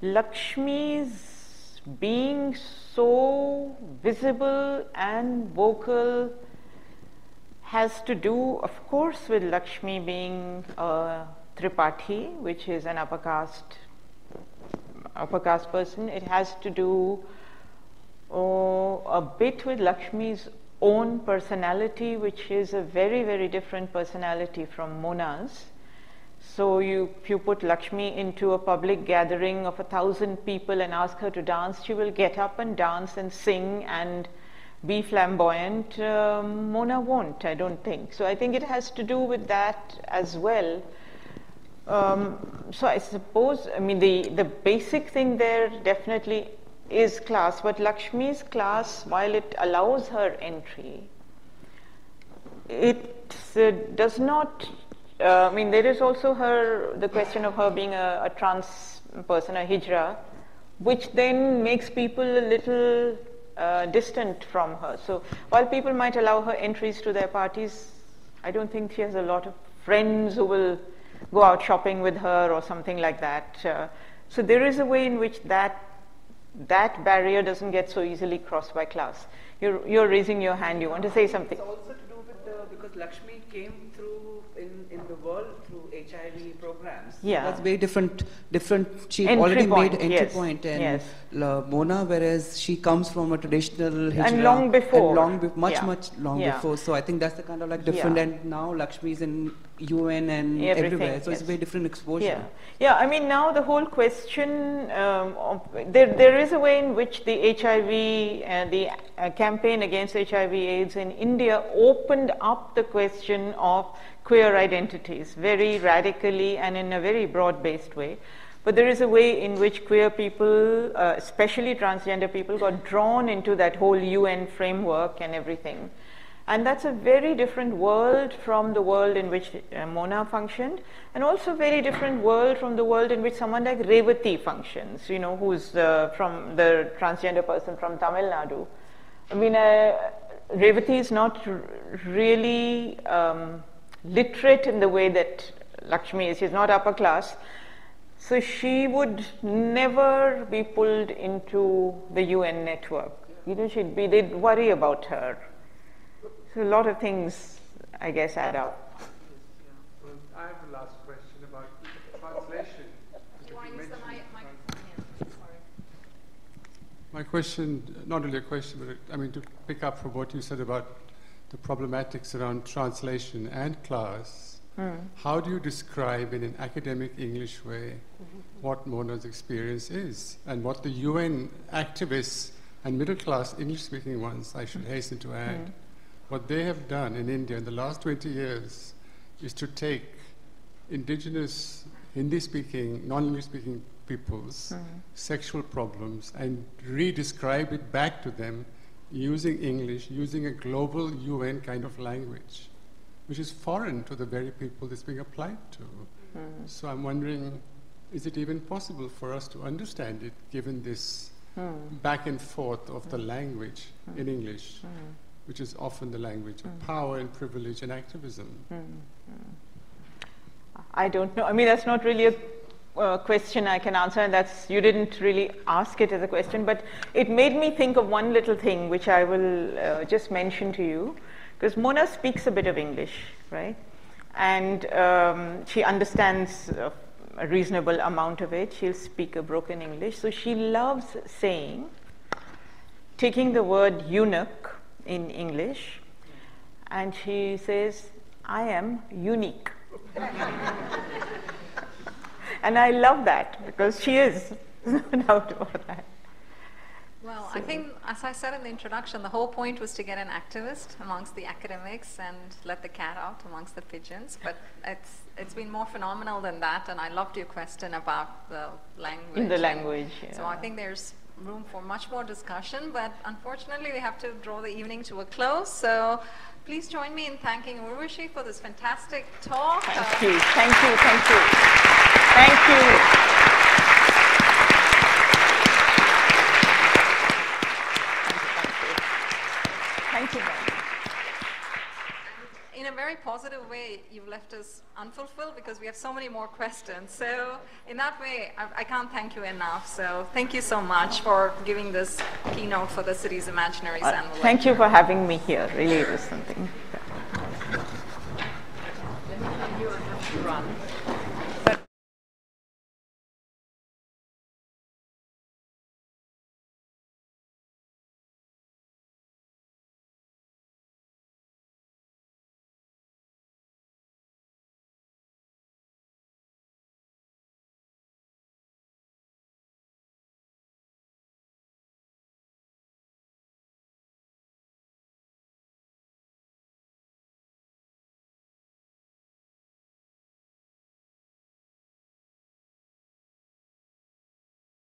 Lakshmi's being so visible and vocal has to do, of course, with Lakshmi being a Tripathi, which is an upper caste, upper caste person. It has to do oh, a bit with Lakshmi's own personality, which is a very, very different personality from Mona's. So you, if you put Lakshmi into a public gathering of a thousand people and ask her to dance, she will get up and dance and sing and be flamboyant. uh, Mona won't, I don't think. So I think it has to do with that as well. Um, so I suppose, I mean, the, the basic thing there definitely is class, but Lakshmi's class, while it allows her entry, it uh, does not, uh, I mean, there is also her, the question of her being a, a trans person, a hijra, which then makes people a little uh, distant from her. So while people might allow her entries to their parties, I don't think she has a lot of friends who will go out shopping with her or something like that. Uh, so there is a way in which that that barrier doesn't get so easily crossed by class. You're, you're raising your hand, you want to say something? It's also to do with the, because Lakshmi came through in, in the world through H I V programs. Yeah. So that's very different, different, she entry already point, made entry yes. point. And yes. La Mona, whereas she comes from a traditional hijra. And long before. And long be much, yeah. much long yeah. before. So I think that's the kind of like different, yeah. and now Lakshmi is in U N and Everything, everywhere, so yes. it's a very different exposure. Yeah, yeah. I mean, now the whole question, um, of there, there is a way in which the H I V, uh, the uh, campaign against H I V AIDS in India opened up the question of queer identities very radically and in a very broad-based way. But there is a way in which queer people, uh, especially transgender people, got drawn into that whole U N framework and everything. And that's a very different world from the world in which uh, Mona functioned, and also very different world from the world in which someone like Revathi functions, you know, who's uh, from the transgender person from Tamil Nadu. I mean, uh, Revathi is not r really um, literate in the way that Lakshmi is. She's not upper class. So she would never be pulled into the U N network. You know, she'd be, they'd worry about her. So a lot of things, I guess, add up. Yes, yeah. Well, I have the last question about translation. My, my, my question, not really a question, but I mean, to pick up from what you said about the problematics around translation and class, mm. how do you describe in an academic English way what Mona's experience is and what the U N activists and middle-class English-speaking ones, I should hasten to add, mm. what they have done in India in the last twenty years is to take indigenous Hindi-speaking, non-English-speaking people's mm-hmm. sexual problems and re-describe it back to them using English, using a global U N kind of language, which is foreign to the very people that's being applied to. Mm-hmm. So I'm wondering, is it even possible for us to understand it, given this mm-hmm. back and forth of mm-hmm. the language mm-hmm. in English? Mm-hmm. Which is often the language of mm. power and privilege and activism. Mm. Mm. I don't know. I mean, that's not really a uh, question I can answer, and that's, you didn't really ask it as a question, but it made me think of one little thing which I will uh, just mention to you, because Mona speaks a bit of English, right? And um, she understands uh, a reasonable amount of it. She'll speak a broken English. So she loves saying, taking the word eunuch, in English, and she says, I am unique. And I love that, because she is, no doubt about that. Well, so I think, as I said in the introduction, the whole point was to get an activist amongst the academics and let the cat out amongst the pigeons. But it's it's been more phenomenal than that, and I loved your question about the language. In the language, yeah. So I think there's room for much more discussion, but unfortunately we have to draw the evening to a close. So please join me in thanking Urvashi for this fantastic talk. Thank you, thank you, thank you. Thank you. In a very positive way, you've left us unfulfilled because we have so many more questions. So in that way, I, I can't thank you enough. So thank you so much for giving this keynote for the Cities Imaginaries. Uh, and thank you for having me here. Really, it was something. Let me know you have to run.